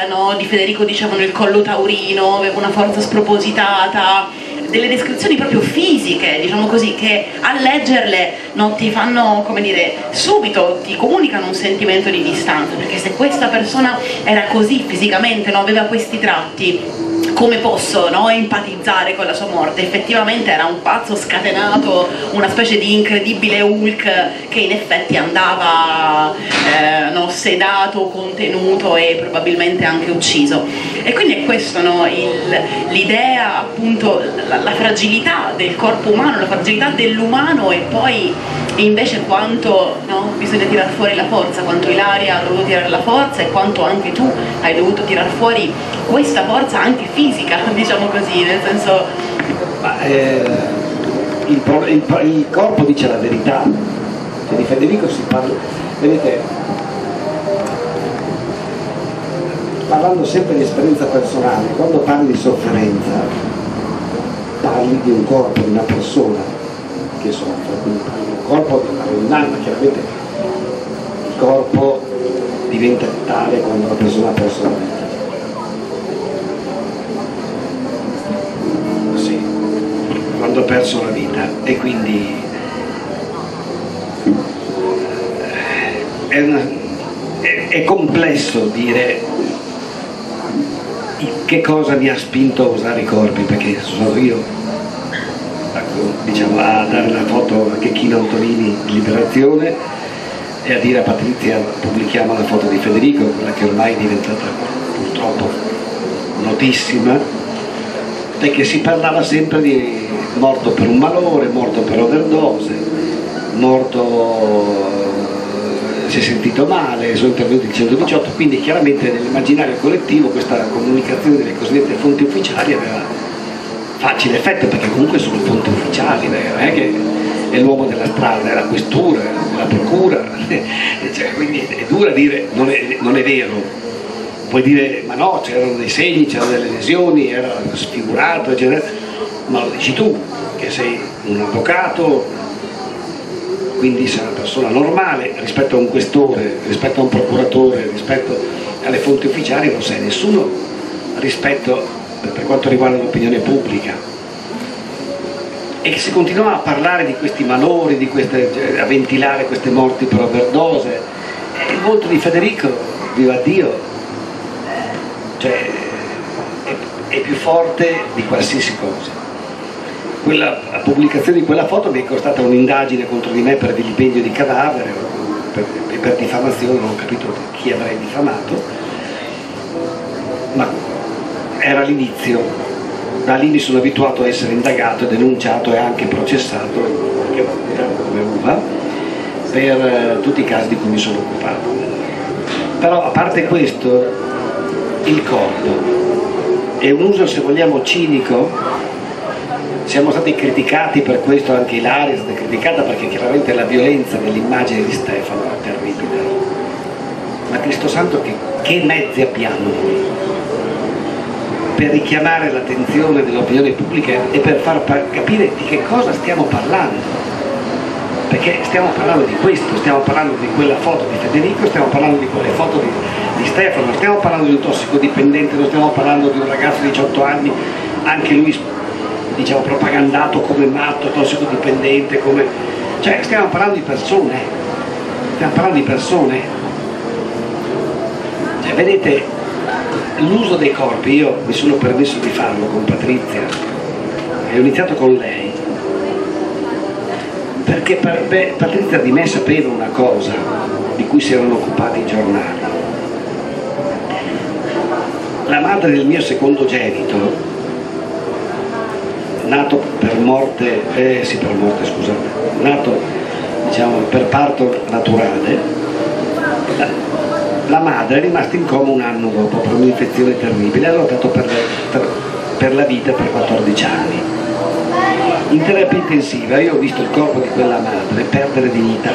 no, di Federico dicevano il collo taurino, aveva una forza spropositata, delle descrizioni proprio fisiche, diciamo così, che a leggerle non ti fanno, come dire, subito ti comunicano un sentimento di distanza, perché se questa persona era così fisicamente, no, aveva questi tratti, come posso, no, empatizzare con la sua morte? Effettivamente era un pazzo scatenato, una specie di incredibile Hulk che in effetti andava eh, no, sedato, contenuto e probabilmente anche ucciso. E quindi è questo, no, l'idea, appunto, la, la fragilità del corpo umano, la fragilità dell'umano, e poi invece quanto, no, bisogna tirar fuori la forza, quanto Ilaria ha dovuto tirare la forza e quanto anche tu hai dovuto tirar fuori questa forza anche fisica, diciamo così, nel senso... Ma, eh, il, il, il corpo dice la verità, cioè, di Federico si parla, vedete, parlando sempre di esperienza personale, quando parli di sofferenza parli di un corpo, di una persona che soffre, quindi parli di un corpo, di un'anima, chiaramente il corpo diventa tale quando la persona ha perso la vita. Quando ho perso la vita, e quindi è, una, è, è complesso dire che cosa mi ha spinto a usare i corpi, perché sono io, diciamo, a dare la foto a Cecchino Antonini di Liberazione e a dire a Patrizia pubblichiamo la foto di Federico, quella che ormai è diventata purtroppo notissima, e che si parlava sempre di morto per un malore, morto per overdose, morto, si è sentito male, sono intervenuti il centodiciotto, quindi chiaramente nell'immaginario collettivo questa comunicazione delle cosiddette fonti ufficiali aveva facile effetto, perché comunque sono fonti ufficiali, non è che è l'uomo della strada, è la questura, è la procura, cioè, quindi è dura dire non è, non è vero. Puoi dire, ma no, c'erano dei segni, c'erano delle lesioni, era sfigurato, eccetera, ma lo dici tu, che sei un avvocato, quindi sei una persona normale, rispetto a un questore, rispetto a un procuratore, rispetto alle fonti ufficiali non sei nessuno, rispetto per quanto riguarda l'opinione pubblica. E che si continuava a parlare di questi malori, di queste, a ventilare queste morti per overdose, e il volto di Federico, viva Dio, cioè, è, è più forte di qualsiasi cosa. Quella, la pubblicazione di quella foto mi è costata un'indagine contro di me per vilipendio di cadavere, per, per diffamazione, non ho capito chi avrei diffamato, ma era l'inizio. Da lì mi sono abituato a essere indagato, denunciato e anche processato in qualche maniera come Uva per tutti i casi di cui mi sono occupato. Però a parte questo, il corpo è un uso, se vogliamo, cinico. Siamo stati criticati per questo, anche Ilaria è stata criticata, perché chiaramente la violenza dell'immagine di Stefano era terribile, ma Cristo Santo che, che mezzi abbiamo noi per richiamare l'attenzione dell'opinione pubblica e per far capire di che cosa stiamo parlando, perché stiamo parlando di questo, stiamo parlando di quella foto di Federico, stiamo parlando di quelle foto di, di Stefano, non stiamo parlando di un tossicodipendente, non stiamo parlando di un ragazzo di diciotto anni, anche lui, diciamo, propagandato come matto, tossicodipendente, come... cioè stiamo parlando di persone, stiamo parlando di persone. Cioè, vedete, l'uso dei corpi, io mi sono permesso di farlo con Patrizia, e ho iniziato con lei, perché Patrizia di me sapeva una cosa di cui si erano occupati i giornali. La madre del mio secondogenito, nato per morte, eh, sì, per morte, scusate, nato, diciamo, per parto naturale, la, la madre è rimasta in coma un anno dopo per un'infezione terribile, ha lottato per, per, per la vita per quattordici anni. In terapia intensiva io ho visto il corpo di quella madre perdere dignità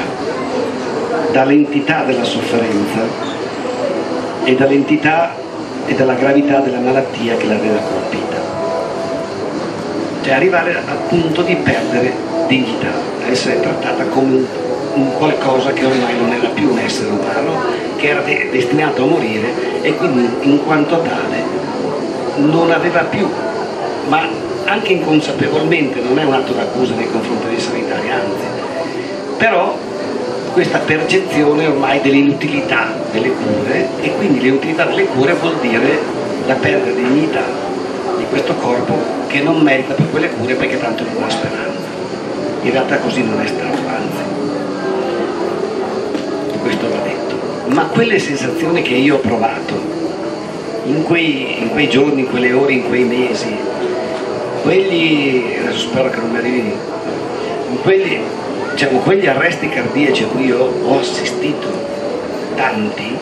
dall'entità della sofferenza e dall'entità e dalla gravità della malattia che l'aveva colpita, cioè arrivare al punto di perdere dignità, essere trattata come un, un qualcosa che ormai non era più un essere umano, che era de- destinato a morire, e quindi in quanto tale non aveva più, ma anche inconsapevolmente, non è un atto d'accusa nei confronti dei sanitari, anzi, però questa percezione ormai dell'inutilità delle cure, e quindi l'inutilità delle cure vuol dire la perdita di dignità di questo corpo che non merita per quelle cure perché tanto non ha speranza. In realtà così non è stato, anzi, questo va detto. Ma quelle sensazioni che io ho provato in quei, in quei giorni, in quelle ore, in quei mesi, quelli, adesso spero che non mi arrivino, in quelli, diciamo, quegli arresti cardiaci a cui io ho assistito tanti,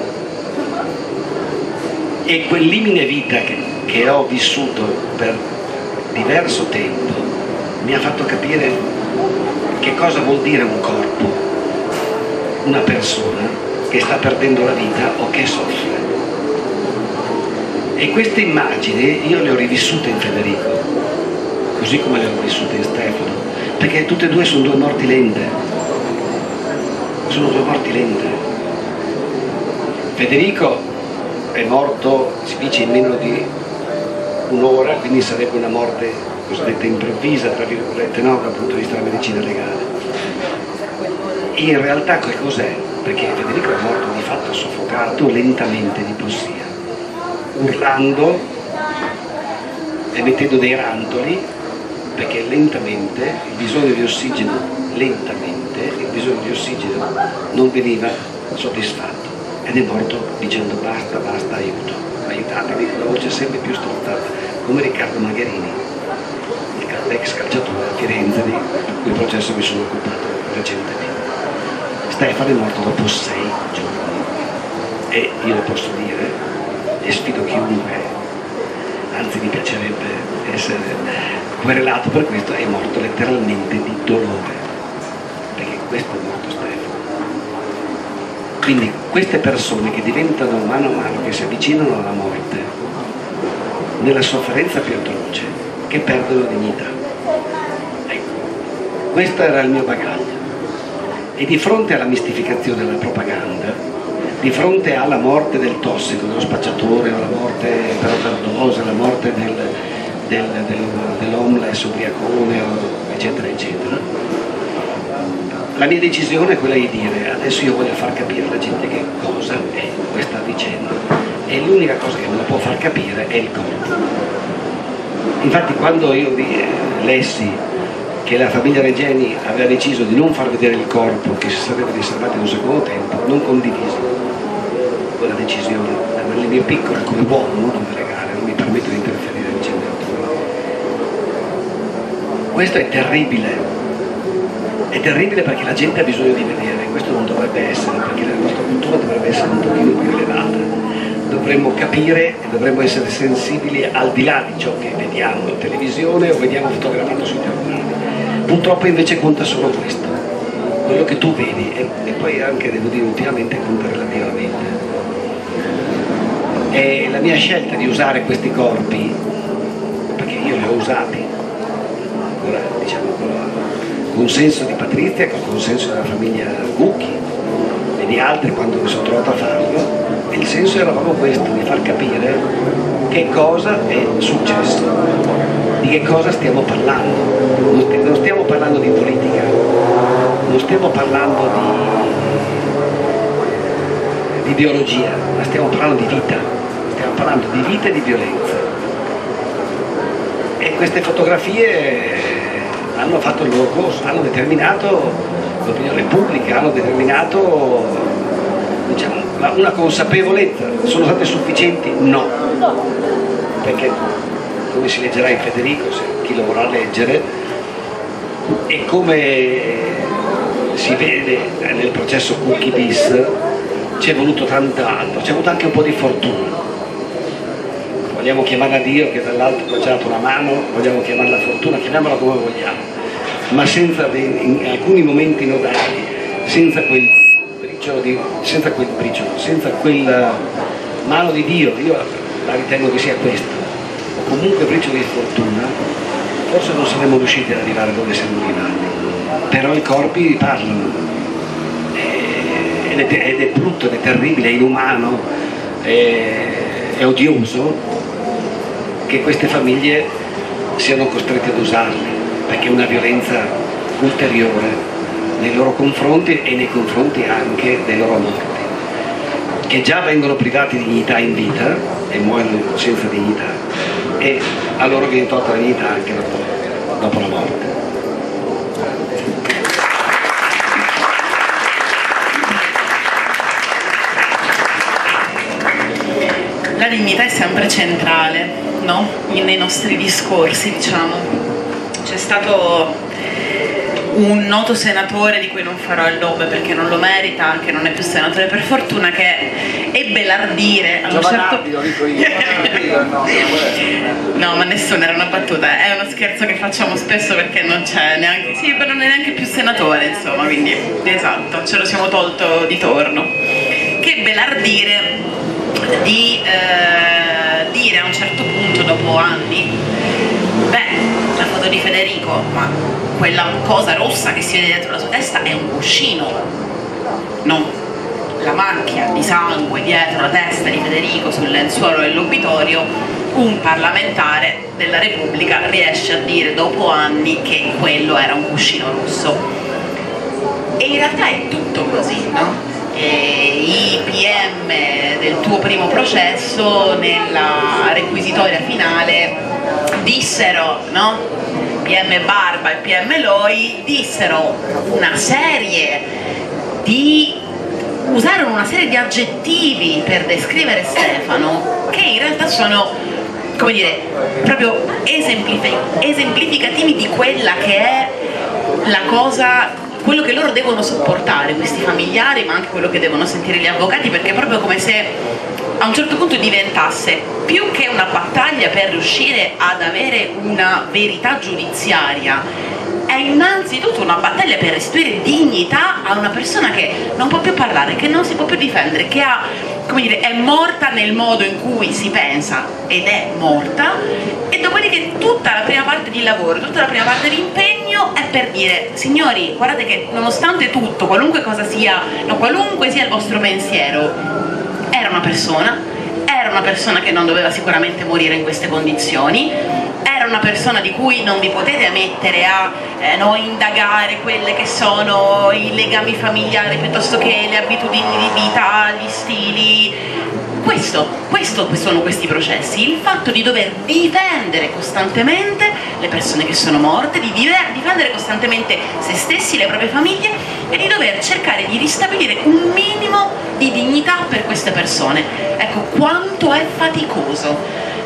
e quel limine vita che, che ho vissuto per diverso tempo, mi ha fatto capire che cosa vuol dire un corpo, una persona che sta perdendo la vita o che soffre. E queste immagini io le ho rivissute in Federico, così come le ho rivissute in Stefano, perché tutte e due sono due morti lente, sono due morti lente. Federico è morto, si dice, in meno di un'ora, quindi sarebbe una morte cosiddetta improvvisa, tra virgolette, no, dal punto di vista della medicina legale. In realtà che cos'è? Perché Federico è morto di fatto soffocato lentamente di ipossia, urlando e mettendo dei rantoli, perché lentamente il bisogno di ossigeno, lentamente il bisogno di ossigeno non veniva soddisfatto, ed è morto dicendo basta, basta, aiuto, aiutatemi, con la voce sempre più strozzata, come Riccardo Magherini, l'ex calciatore a Firenze di cui processo mi sono occupato recentemente. Stefano è morto dopo sei giorni, e io lo posso dire, e sfido chiunque, anzi mi piacerebbe essere querelato per questo, è morto letteralmente di dolore, perché questo è morto Stefano. Quindi queste persone che diventano mano a mano, che si avvicinano alla morte, nella sofferenza più atroce, che perdono dignità. Ecco, questo era il mio bagaglio. E di fronte alla mistificazione, alla propaganda, di fronte alla morte del tossico, dello spacciatore, alla morte per overdose, alla morte del, del, del, dell'homeless ubriacone, eccetera eccetera, la mia decisione è quella di dire adesso io voglio far capire alla gente che cosa è questa vicenda, e l'unica cosa che me la può far capire è il corpo. Infatti quando io vi lessi che la famiglia Regeni aveva deciso di non far vedere il corpo, che si sarebbe riservato in un secondo tempo, non condiviso quella decisione, nelle mie piccole, come uomo, non delegare, non mi permetto di interferire nel centro. Questo è terribile, è terribile perché la gente ha bisogno di vedere, questo non dovrebbe essere, perché la nostra cultura dovrebbe essere un pochino più elevata, dovremmo capire e dovremmo essere sensibili al di là di ciò che vediamo in televisione o vediamo fotografato sui giornali. Purtroppo invece conta solo questo, quello che tu vedi, e, e poi anche, devo dire, ultimamente conta relativamente. E la mia scelta di usare questi corpi, perché io li ho usati, ancora, diciamo, con il consenso di Patrizia e con il consenso della famiglia Cucchi e di altri quando mi sono trovato a farlo, e il senso era proprio questo, di far capire che cosa è successo, di che cosa stiamo parlando. Non, st- non stiamo parlando di politica, non stiamo parlando di, di ideologia, ma stiamo parlando di vita. Stiamo parlando di vita e di violenza, e queste fotografie hanno fatto il loro corso, hanno determinato l'opinione pubblica, hanno determinato, diciamo, una consapevolezza. Sono state sufficienti? No, perché come si leggerà in Federico, se chi lo vorrà leggere, e come si vede nel processo Cucchi bis, ci è voluto tant'altro, c'è voluto anche un po' di fortuna. Vogliamo chiamarla Dio che dall'alto ci ha dato una mano, vogliamo chiamarla fortuna, chiamiamola come vogliamo, ma senza dei, in alcuni momenti nodali, senza quel briciolo, di, senza quel briciolo, senza quella mano di Dio, io la ritengo che sia questa, o comunque briciolo di fortuna, forse non saremmo riusciti ad arrivare dove siamo arrivati, però i corpi parlano, ed è, ed è brutto, ed è terribile, è inumano, è, è odioso che queste famiglie siano costretti ad usarle, perché è una violenza ulteriore nei loro confronti e nei confronti anche dei loro morti, che già vengono privati di dignità in vita e muoiono senza dignità, e a loro viene tolta la dignità anche dopo, dopo la morte. La dignità è sempre centrale, no? Nei nostri discorsi, diciamo. C'è stato un noto senatore, di cui non farò il nome perché non lo merita, che non è più senatore per fortuna, che ebbe l'ardire a un certo punto. No, ma nessuno, era una battuta, è uno scherzo che facciamo spesso perché non c'è neanche, sì, però non è neanche più senatore, insomma, quindi esatto, ce lo siamo tolto di torno, che ebbe l'ardire di eh, dire a un certo punto, dopo anni, beh, la foto di Federico, ma quella cosa rossa che si vede dietro la sua testa è un cuscino, no? La macchia di sangue dietro la testa di Federico sul lenzuolo dell'obitorio, un parlamentare della Repubblica riesce a dire dopo anni che quello era un cuscino rosso. E in realtà è tutto così, no? E i P M del tuo primo processo nella requisitoria finale dissero, no? P M Barba e P M Loi dissero una serie di, usarono una serie di aggettivi per descrivere Stefano che in realtà sono, come dire, proprio esemplific- esemplificativi di quella che è la cosa, quello che loro devono sopportare, questi familiari, ma anche quello che devono sentire gli avvocati, perché è proprio come se a un certo punto diventasse più che una battaglia per riuscire ad avere una verità giudiziaria, è innanzitutto una battaglia per restituire dignità a una persona che non può più parlare, che non si può più difendere, che ha, come dire, è morta nel modo in cui si pensa ed è morta, e dopodiché tutta la prima parte di lavoro, tutta la prima parte di impegno è per dire: signori, guardate che nonostante tutto, qualunque cosa sia, no, qualunque sia il vostro pensiero, era una persona, era una persona che non doveva sicuramente morire in queste condizioni, era una persona di cui non vi potete mettere a eh, no, indagare quelle che sono i legami familiari piuttosto che le abitudini di vita, gli stili. Questo, questo sono questi processi, il fatto di dover difendere costantemente le persone che sono morte, di difendere costantemente se stessi, le proprie famiglie, e di dover cercare di ristabilire un minimo di dignità per queste persone. Ecco, quanto è faticoso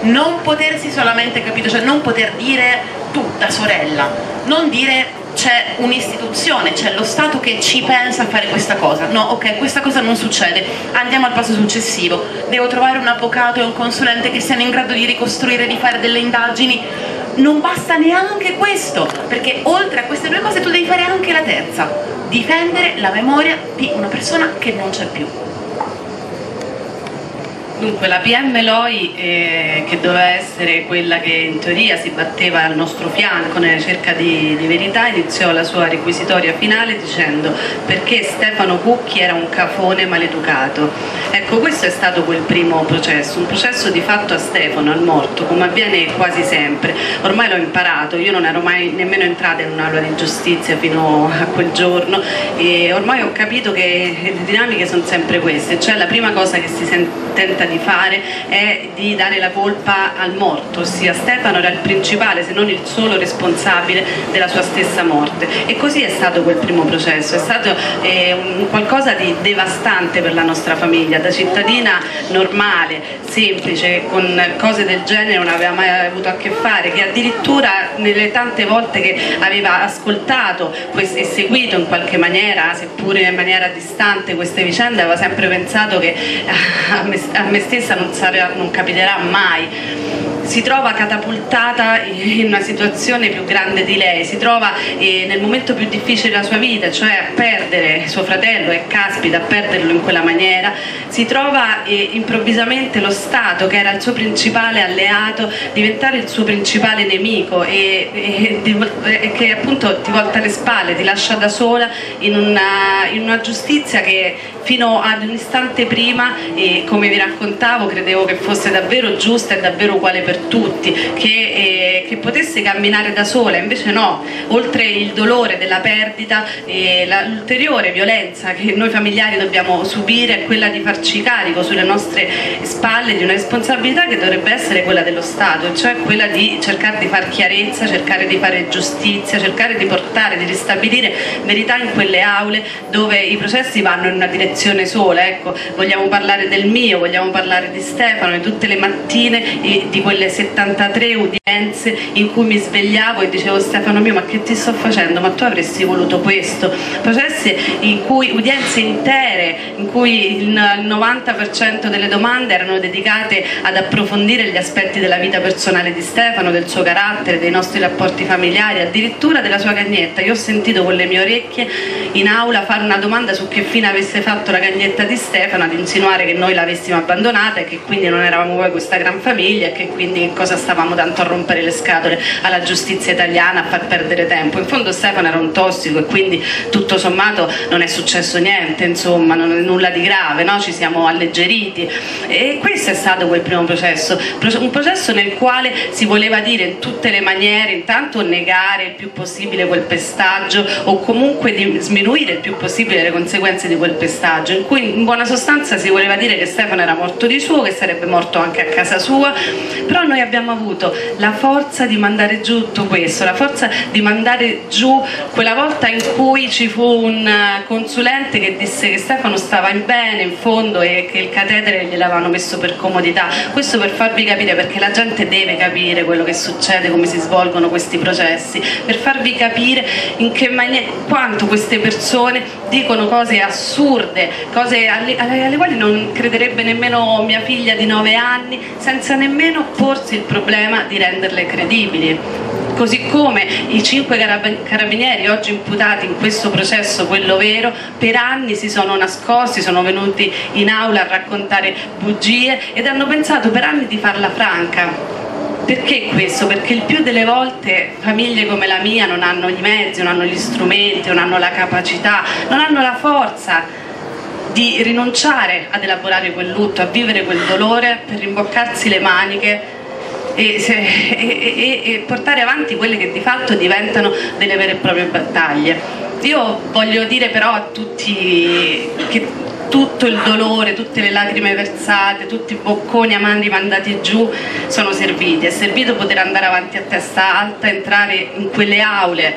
non potersi solamente, capito, cioè non poter dire tutta sorella, non dire c'è un'istituzione, c'è lo Stato che ci pensa a fare questa cosa, no, ok, questa cosa non succede, andiamo al passo successivo, devo trovare un avvocato e un consulente che siano in grado di ricostruire, di fare delle indagini. Non basta neanche questo, perché oltre a queste due cose tu devi fare anche la terza, difendere la memoria di una persona che non c'è più. Dunque la P M Loi, eh, che doveva essere quella che in teoria si batteva al nostro fianco nella ricerca di, di verità, iniziò la sua requisitoria finale dicendo: perché Stefano Cucchi era un cafone maleducato. Ecco, questo è stato quel primo processo, un processo di fatto a Stefano, al morto, come avviene quasi sempre. Ormai l'ho imparato, io non ero mai nemmeno entrata in un'aula di giustizia fino a quel giorno, e ormai ho capito che le dinamiche sono sempre queste, cioè la prima cosa che si tenta di fare è di dare la colpa al morto, ossia Stefano era il principale, se non il solo responsabile della sua stessa morte, e così è stato quel primo processo. È stato eh, un qualcosa di devastante per la nostra famiglia. Da cittadina normale, semplice, con cose del genere non aveva mai avuto a che fare, che addirittura nelle tante volte che aveva ascoltato e seguito in qualche maniera, seppure in maniera distante, queste vicende, aveva sempre pensato che a me, a me stessa non, sarà, non capiterà mai. Si trova catapultata in una situazione più grande di lei, si trova eh, nel momento più difficile della sua vita, cioè a perdere suo fratello, e caspita, a perderlo in quella maniera. Si trova eh, improvvisamente lo Stato, che era il suo principale alleato, diventare il suo principale nemico, e, e di, eh, che appunto ti volta le spalle, ti lascia da sola in una, in una giustizia che fino ad un istante prima, eh, come vi raccontavo, credevo che fosse davvero giusta e davvero uguale per tutti, che, eh, che potesse camminare da sola, invece no, oltre il dolore della perdita, eh, l'ulteriore violenza che noi familiari dobbiamo subire è quella di farci carico sulle nostre spalle di una responsabilità che dovrebbe essere quella dello Stato, cioè quella di cercare di far chiarezza, cercare di fare giustizia, cercare di portare, di ristabilire verità in quelle aule dove i processi vanno in una direzione sola, ecco, vogliamo parlare del mio, vogliamo parlare di Stefano, e tutte le mattine di quelle settantatré udienze in cui mi svegliavo e dicevo: Stefano mio, ma che ti sto facendo, ma tu avresti voluto questo, processi in cui udienze intere, in cui il novanta per cento delle domande erano dedicate ad approfondire gli aspetti della vita personale di Stefano, del suo carattere, dei nostri rapporti familiari, addirittura della sua cagnetta. Io ho sentito con le mie orecchie in aula fare una domanda su che fine avesse fatto la cagnetta di Stefano, ad insinuare che noi l'avessimo abbandonata e che quindi non eravamo poi questa gran famiglia e che quindi in cosa stavamo tanto a rompere le scatole alla giustizia italiana, a far perdere tempo. In fondo Stefano era un tossico e quindi tutto sommato non è successo niente, insomma, non è nulla di grave, no? Ci siamo alleggeriti, e questo è stato quel primo processo, un processo nel quale si voleva dire in tutte le maniere, intanto negare il più possibile quel pestaggio o comunque di sminuire il più possibile le conseguenze di quel pestaggio, in cui in buona sostanza si voleva dire che Stefano era morto di suo, che sarebbe morto anche a casa sua. Però noi abbiamo avuto la forza di mandare giù tutto questo, la forza di mandare giù quella volta in cui ci fu un consulente che disse che Stefano stava in bene in fondo e che il catetere gliel'avevano messo per comodità. Questo per farvi capire, perché la gente deve capire quello che succede, come si svolgono questi processi, per farvi capire in che maniera, quanto queste persone dicono cose assurde, cose alle, alle quali non crederebbe nemmeno mia figlia di nove anni, senza nemmeno porsi il problema di renderle credibili. Così come i cinque carabinieri oggi imputati in questo processo, quello vero, per anni si sono nascosti, sono venuti in aula a raccontare bugie ed hanno pensato per anni di farla franca. Perché questo? Perché il più delle volte famiglie come la mia non hanno i mezzi, non hanno gli strumenti, non hanno la capacità, non hanno la forza di rinunciare ad elaborare quel lutto, a vivere quel dolore, per rimboccarsi le maniche E, se, e, e, e portare avanti quelle che di fatto diventano delle vere e proprie battaglie. Io voglio dire però a tutti che tutto il dolore, tutte le lacrime versate, tutti i bocconi amari mandati giù sono serviti, è servito poter andare avanti a testa alta, entrare in quelle aule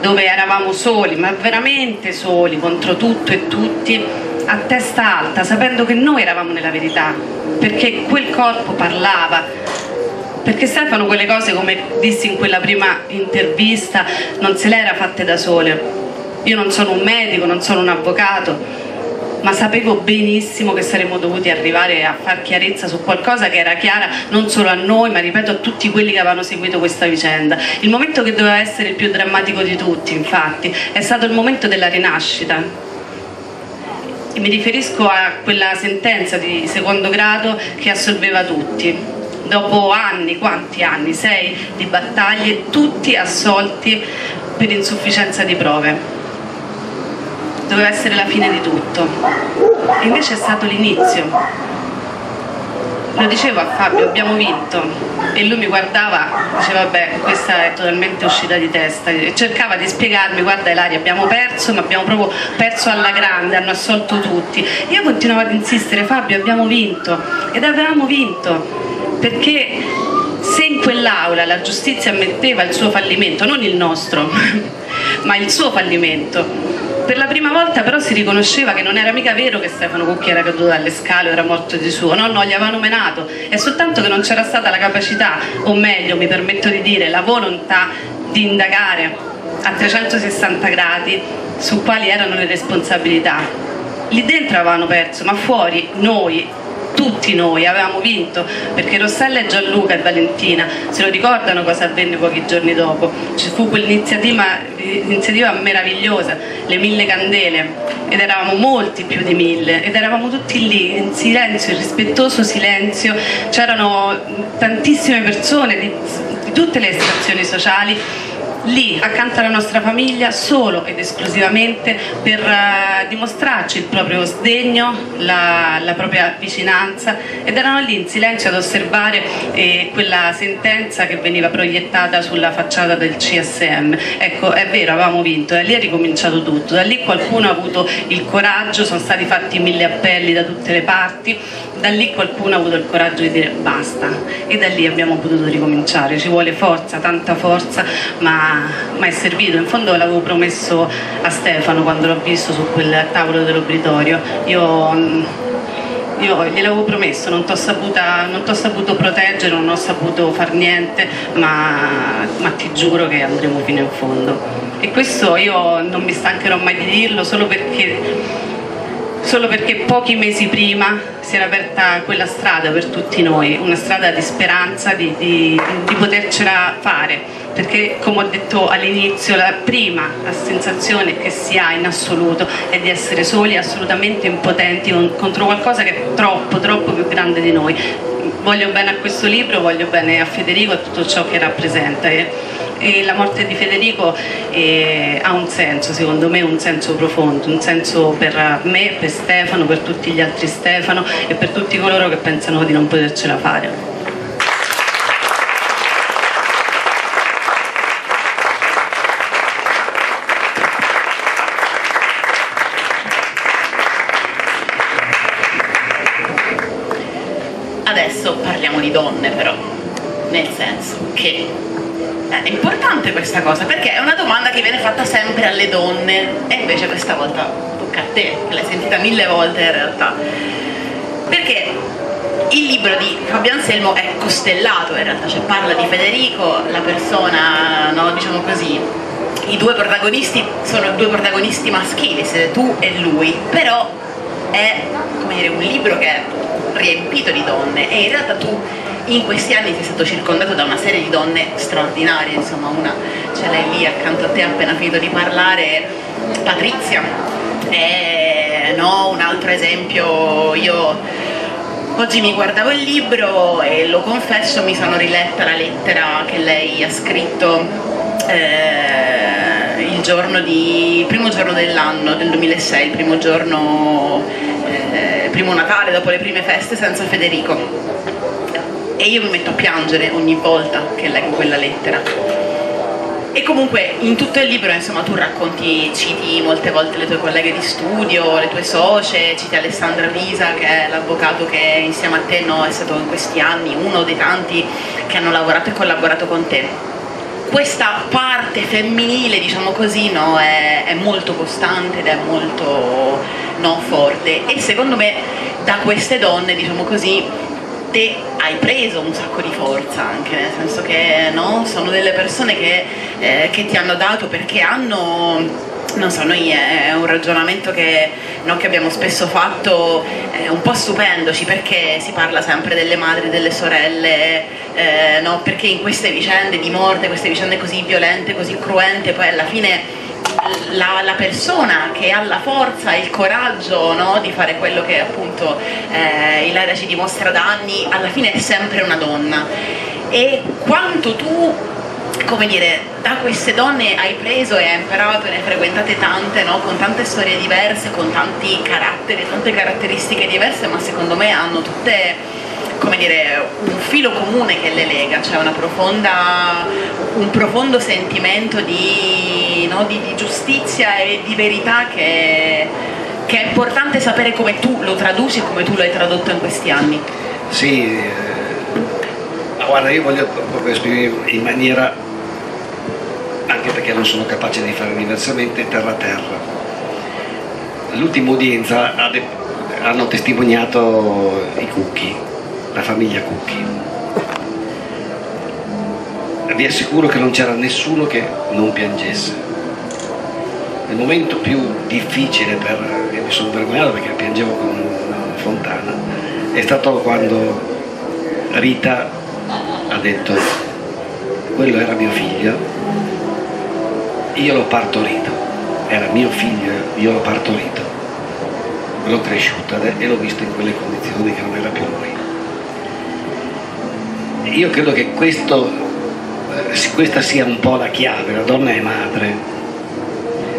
dove eravamo soli, ma veramente soli, contro tutto e tutti, a testa alta, sapendo che noi eravamo nella verità, perché quel corpo parlava. Perché Stefano quelle cose, come dissi in quella prima intervista, non se le era fatte da sole. Io non sono un medico, non sono un avvocato, ma sapevo benissimo che saremmo dovuti arrivare a far chiarezza su qualcosa che era chiara non solo a noi, ma ripeto a tutti quelli che avevano seguito questa vicenda. Il momento che doveva essere il più drammatico di tutti, infatti, è stato il momento della rinascita. E mi riferisco a quella sentenza di secondo grado che assolveva tutti. Dopo anni, quanti anni? Sei di battaglie, tutti assolti per insufficienza di prove. Doveva essere la fine di tutto. E invece è stato l'inizio. Lo dicevo a Fabio, abbiamo vinto. E lui mi guardava, diceva: vabbè, questa è totalmente uscita di testa. E cercava di spiegarmi: guarda Ilaria, abbiamo perso, ma abbiamo proprio perso alla grande, hanno assolto tutti. Io continuavo ad insistere: Fabio, abbiamo vinto. Ed avevamo vinto. Perché se in quell'aula la giustizia ammetteva il suo fallimento, non il nostro, ma il suo fallimento, per la prima volta però si riconosceva che non era mica vero che Stefano Cucchi era caduto dalle scale o era morto di suo, no, no, gli avevano menato, è soltanto che non c'era stata la capacità, o meglio, mi permetto di dire, la volontà di indagare a trecentosessanta gradi su quali erano le responsabilità. Lì dentro avevano perso, ma fuori noi, tutti noi avevamo vinto, perché Rossella e Gianluca e Valentina se lo ricordano cosa avvenne pochi giorni dopo. Ci fu quell'iniziativa meravigliosa, le mille candele, ed eravamo molti più di mille, ed eravamo tutti lì in silenzio, in rispettoso silenzio, c'erano tantissime persone di, di tutte le estrazioni sociali lì accanto alla nostra famiglia solo ed esclusivamente per uh, dimostrarci il proprio sdegno, la, la propria vicinanza, ed erano lì in silenzio ad osservare eh, quella sentenza che veniva proiettata sulla facciata del C S M. Ecco, è vero, avevamo vinto, da lì è ricominciato tutto, da lì qualcuno ha avuto il coraggio, sono stati fatti mille appelli da tutte le parti, da lì qualcuno ha avuto il coraggio di dire basta, e da lì abbiamo potuto ricominciare. Ci vuole forza, tanta forza, ma, ma è servito. In fondo l'avevo promesso a Stefano quando l'ho visto su quel tavolo dell'obbritorio, io... Io gliel'avevo promesso, non t'ho saputo proteggere, non ho saputo far niente, ma, ma ti giuro che andremo fino in fondo. E questo io non mi stancherò mai di dirlo, solo perché, solo perché pochi mesi prima si era aperta quella strada per tutti noi, una strada di speranza, di, di, di potercela fare. Perché, come ho detto all'inizio, la prima la sensazione che si ha in assoluto è di essere soli, assolutamente impotenti contro qualcosa che è troppo, troppo più grande di noi. Voglio bene a questo libro, voglio bene a Federico e a tutto ciò che rappresenta. E, e la morte di Federico eh, ha un senso, secondo me, un senso profondo, un senso per me, per Stefano, per tutti gli altri Stefano e per tutti coloro che pensano di non potercela fare. Donne, però, nel senso che è importante questa cosa, perché è una domanda che viene fatta sempre alle donne e invece questa volta tocca a te, che l'hai sentita mille volte in realtà, perché il libro di Fabio Anselmo è costellato in realtà, cioè parla di Federico, la persona, no, diciamo così, i due protagonisti sono due protagonisti maschili, siete tu e lui, però è, come dire, un libro che è riempito di donne, e in realtà tu in questi anni sei stato circondato da una serie di donne straordinarie, insomma una ce l'hai lì accanto a te appena finito di parlare, Patrizia è, no, un altro esempio. Io oggi mi guardavo il libro e, lo confesso, mi sono riletta la lettera che lei ha scritto eh, il giorno di, primo giorno dell'anno del duemilasei, il primo giorno Eh, primo Natale, dopo le prime feste senza Federico, e io mi metto a piangere ogni volta che leggo quella lettera. E comunque in tutto il libro, insomma, tu racconti, citi molte volte le tue colleghe di studio, le tue socie, citi Alessandra Visa, che è l'avvocato che insieme a te, no, è stato in questi anni uno dei tanti che hanno lavorato e collaborato con te. Questa parte femminile, diciamo così, no, è, è molto costante ed è molto, no, forte, e secondo me da queste donne, diciamo così, te hai preso un sacco di forza anche, nel senso che, no, sono delle persone che, eh, che ti hanno dato, perché hanno... Non so, noi è un ragionamento che, no, che abbiamo spesso fatto, eh, un po' stupendoci, perché si parla sempre delle madri, delle sorelle, eh, no, perché in queste vicende di morte, queste vicende così violente, così cruente, poi alla fine la, la persona che ha la forza e il coraggio, no, di fare quello che appunto eh, Ilaria ci dimostra da anni, alla fine è sempre una donna. E quanto tu, come dire, da queste donne hai preso e hai imparato, e ne hai frequentate tante, no? Con tante storie diverse, con tanti caratteri, tante caratteristiche diverse, ma secondo me hanno tutte, come dire, un filo comune che le lega, cioè una profonda, un profondo sentimento di, no, di, di giustizia e di verità che, che è importante sapere come tu lo traduci e come tu l'hai tradotto in questi anni. Sì, eh, guarda, io voglio proprio esprimere in maniera, anche perché non sono capace di fare diversamente, terra a terra. L'ultima udienza ha de... hanno testimoniato i Cucchi, la famiglia Cucchi. Vi assicuro che non c'era nessuno che non piangesse. Nel momento più difficile, per... io mi sono vergognato perché piangevo con una fontana, è stato quando Rita ha detto: quello era mio figlio, io l'ho partorito, era mio figlio, io l'ho partorito, l'ho cresciuta e l'ho visto in quelle condizioni che non era più lui. Io credo che questo questa sia un po' la chiave. La donna è madre,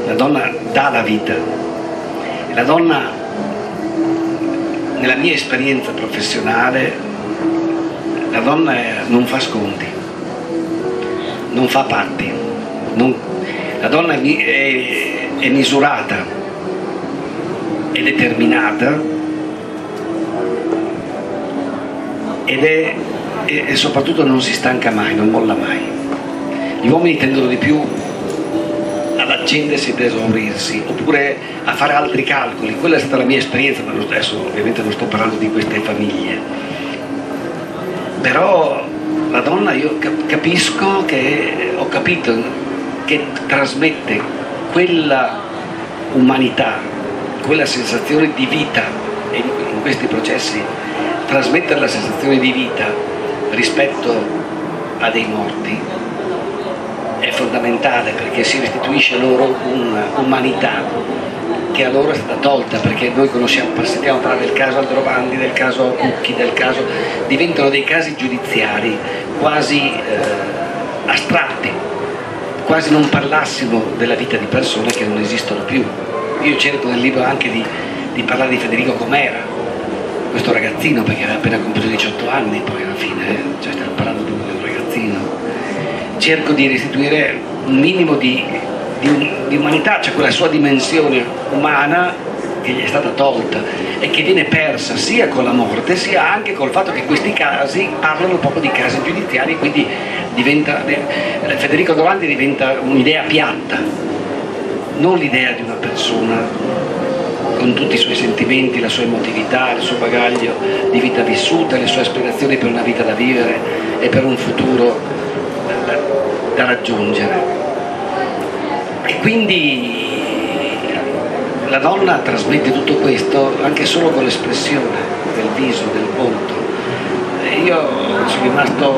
la donna dà la vita, la donna, nella mia esperienza professionale, la donna non fa sconti, non fa patti, non... la donna è, è misurata, è determinata ed è e soprattutto non si stanca mai, non molla mai. Gli uomini tendono di più ad accendersi ed esaurirsi, oppure a fare altri calcoli. Quella è stata la mia esperienza, ma adesso ovviamente non sto parlando di queste famiglie. Però la donna, io capisco che ho capito che trasmette quella umanità, quella sensazione di vita, e in questi processi trasmettere la sensazione di vita rispetto a dei morti è fondamentale, perché si restituisce loro un'umanità che a loro è stata tolta, perché noi conosciamo, stiamo parlando del caso Aldrovandi, del caso Cucchi, del caso, diventano dei casi giudiziari quasi eh, astratti, quasi non parlassimo della vita di persone che non esistono più. Io cerco nel libro anche di, di parlare di Federico Com'era, questo ragazzino, perché aveva appena compiuto diciotto anni, poi alla fine, eh, cioè stiamo parlando di un ragazzino. Cerco di restituire un minimo di, di, di umanità, cioè quella sua dimensione umana che gli è stata tolta e che viene persa sia con la morte sia anche col fatto che questi casi parlano proprio di casi giudiziari, quindi diventa, eh, Federico Aldrovandi diventa un'idea piatta, non l'idea di una persona con tutti i suoi sentimenti, la sua emotività, il suo bagaglio di vita vissuta, le sue aspirazioni per una vita da vivere e per un futuro da, da raggiungere. E quindi la donna trasmette tutto questo anche solo con l'espressione del viso, del volto. E io sono rimasto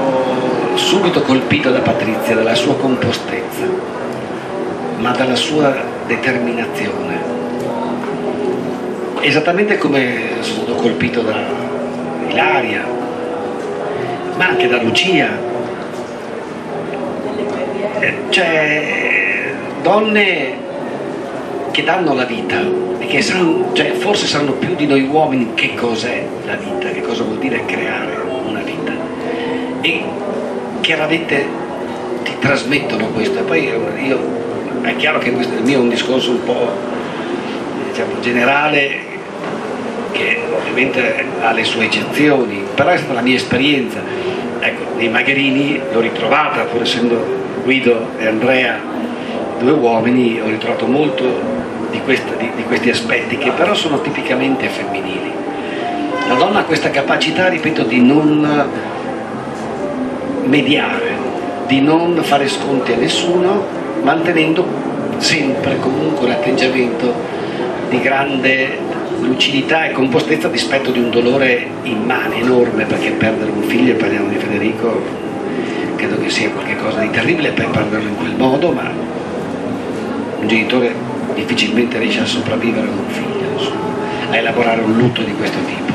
subito colpito da Patrizia, dalla sua compostezza, ma dalla sua determinazione. Esattamente come sono stato colpito da Ilaria, ma anche da Lucia, cioè donne che danno la vita e che sanno, cioè, forse sanno più di noi uomini che cos'è la vita, che cosa vuol dire creare una vita, e chiaramente ti trasmettono questo. E poi io, è chiaro che questo è il mio un discorso un po' diciamo, generale, che ovviamente ha le sue eccezioni, però è stata la mia esperienza. Ecco, nei Magherini l'ho ritrovata, pur essendo Guido e Andrea due uomini, ho ritrovato molto di, questa, di, di questi aspetti che però sono tipicamente femminili. La donna ha questa capacità, ripeto, di non mediare, di non fare sconti a nessuno, mantenendo sempre comunque l'atteggiamento di grande lucidità e compostezza a dispetto di un dolore immane, enorme, perché perdere un figlio, parliamo di Federico, credo che sia qualcosa di terribile per perderlo in quel modo, ma un genitore difficilmente riesce a sopravvivere ad un figlio, insomma, a elaborare un lutto di questo tipo.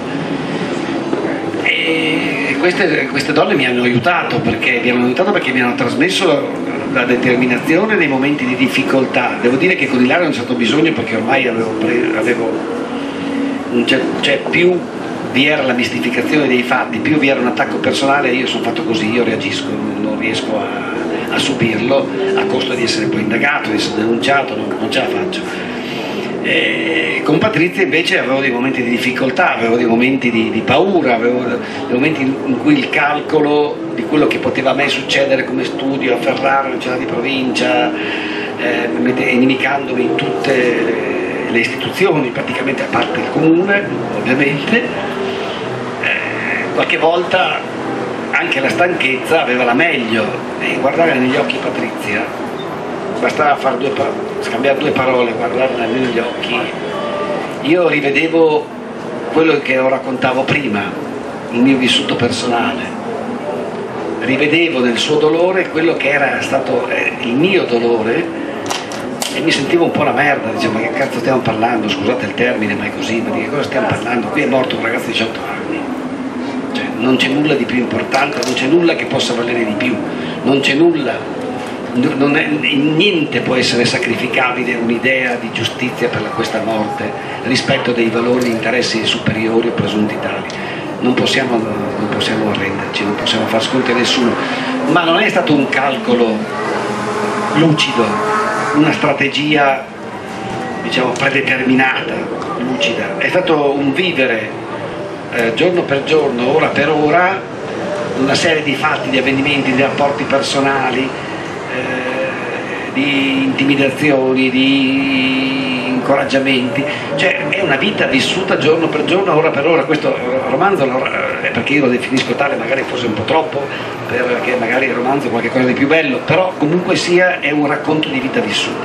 E queste, queste donne mi hanno aiutato, perché mi hanno aiutato perché mi hanno trasmesso la determinazione nei momenti di difficoltà. Devo dire che con Ilaria non c'è stato bisogno, perché ormai avevo preso, avevo cioè più vi era la mistificazione dei fatti, più vi era un attacco personale. Io sono fatto così, io reagisco, non riesco a, a subirlo, a costo di essere poi indagato, di essere denunciato, non, non ce la faccio. E con Patrizia invece avevo dei momenti di difficoltà, avevo dei momenti di, di paura, avevo dei momenti in cui il calcolo di quello che poteva a me succedere come studio a Ferrara, in città di provincia, eh, inimicandomi in tutte le le istituzioni, praticamente a parte il comune, ovviamente, eh, qualche volta anche la stanchezza aveva la meglio, e guardare negli occhi Patrizia, bastava far due scambiare due parole, guardarla negli occhi, io rivedevo quello che ho raccontavo prima, il mio vissuto personale, rivedevo nel suo dolore quello che era stato eh, il mio dolore, e mi sentivo un po' la merda, dicevo, ma che cazzo stiamo parlando, scusate il termine, ma è così, ma di che cosa stiamo parlando? Qui è morto un ragazzo di diciotto anni, cioè non c'è nulla di più importante, non c'è nulla che possa valere di più, non c'è nulla, non è, niente può essere sacrificabile un'idea di giustizia per la, questa morte rispetto dei valori, interessi superiori o presunti tali. Non possiamo, non possiamo arrenderci, non possiamo far sconti a nessuno, ma non è stato un calcolo lucido, una strategia diciamo predeterminata, lucida, è stato un vivere eh, giorno per giorno, ora per ora, una serie di fatti, di avvenimenti, di rapporti personali, eh, di intimidazioni, di incoraggiamenti, cioè è una vita vissuta giorno per giorno, ora per ora. Questo romanzo è, perché io lo definisco tale, magari forse un po' troppo, perché magari il romanzo è qualcosa di più bello, però comunque sia è un racconto di vita vissuta,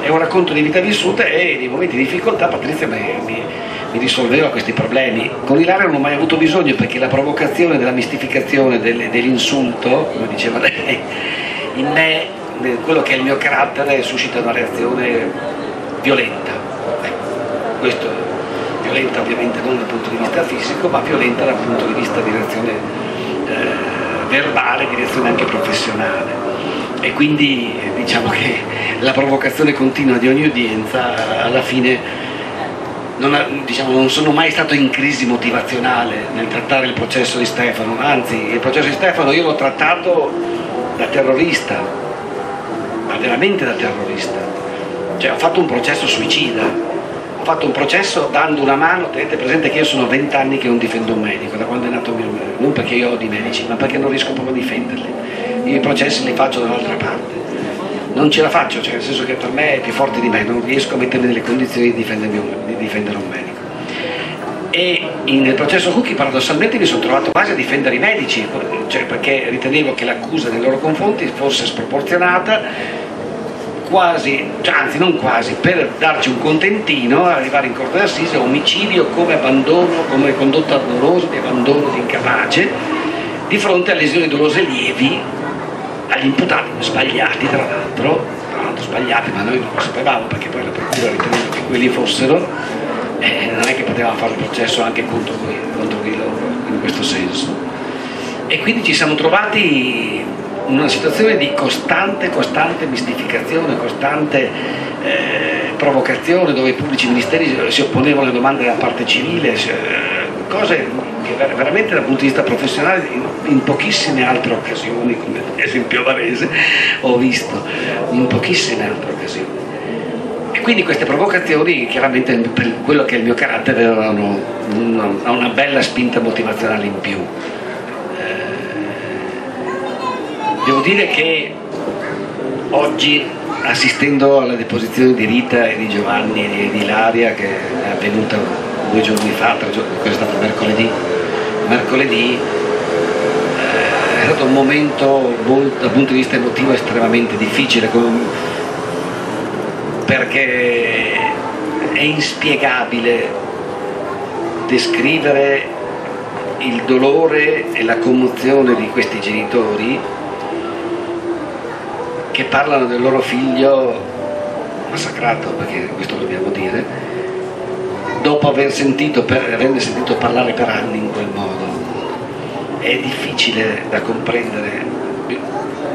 è un racconto di vita vissuta e nei momenti di difficoltà Patrizia mi, mi, mi risolveva questi problemi. Con Ilaria non ho mai avuto bisogno, perché la provocazione della mistificazione, del, dell'insulto, come diceva lei, in me, quello che è il mio carattere, suscita una reazione violenta, eh, questo violenta ovviamente non dal punto di vista fisico, ma violenta dal punto di vista di reazione eh, verbale, di reazione anche professionale, e quindi eh, diciamo che la provocazione continua di ogni udienza alla fine non, ha, diciamo, non sono mai stato in crisi motivazionale nel trattare il processo di Stefano, anzi il processo di Stefano io l'ho trattato da terrorista, ma veramente da terrorista. Cioè, ho fatto un processo suicida, ho fatto un processo dando una mano. Tenete presente che io sono vent'anni che non difendo un medico, da quando è nato mio medico, non perché io odio i medici, ma perché non riesco proprio a difenderli. Io i processi li faccio dall'altra parte, non ce la faccio, cioè nel senso che per me è più forte di me, non riesco a mettermi nelle condizioni di, di difendere un medico. E nel processo Cucchi paradossalmente mi sono trovato quasi a difendere i medici, cioè perché ritenevo che l'accusa nei loro confronti fosse sproporzionata, quasi, cioè, anzi non quasi, per darci un contentino, arrivare in corte d'assise, omicidio come abbandono, come condotta dolosa di abbandono di incapace, di fronte a lesioni dolose lievi agli imputati, sbagliati tra l'altro, tra l'altro sbagliati, ma noi non lo sapevamo, perché poi la procura riteneva che quelli fossero, eh, non è che potevamo fare il processo anche contro quelli, contro di loro, in questo senso. E quindi ci siamo trovati una situazione di costante, costante mistificazione, costante eh, provocazione, dove i pubblici ministeri si opponevano alle domande della parte civile, eh, cose che veramente dal punto di vista professionale in, in pochissime altre occasioni, come ad esempio Varese, ho visto, in pochissime altre occasioni. E quindi queste provocazioni, chiaramente per quello che è il mio carattere, erano una, una bella spinta motivazionale in più. Devo dire che oggi, assistendo alla deposizione di Rita e di Giovanni e di Ilaria, che è avvenuta due giorni fa, tre giorni, questo è stato mercoledì, mercoledì eh, è stato un momento molto, dal punto di vista emotivo estremamente difficile, con, perché è inspiegabile descrivere il dolore e la commozione di questi genitori che parlano del loro figlio massacrato, perché questo lo dobbiamo dire, dopo aver sentito, per, averne sentito parlare per anni in quel modo. È difficile da comprendere,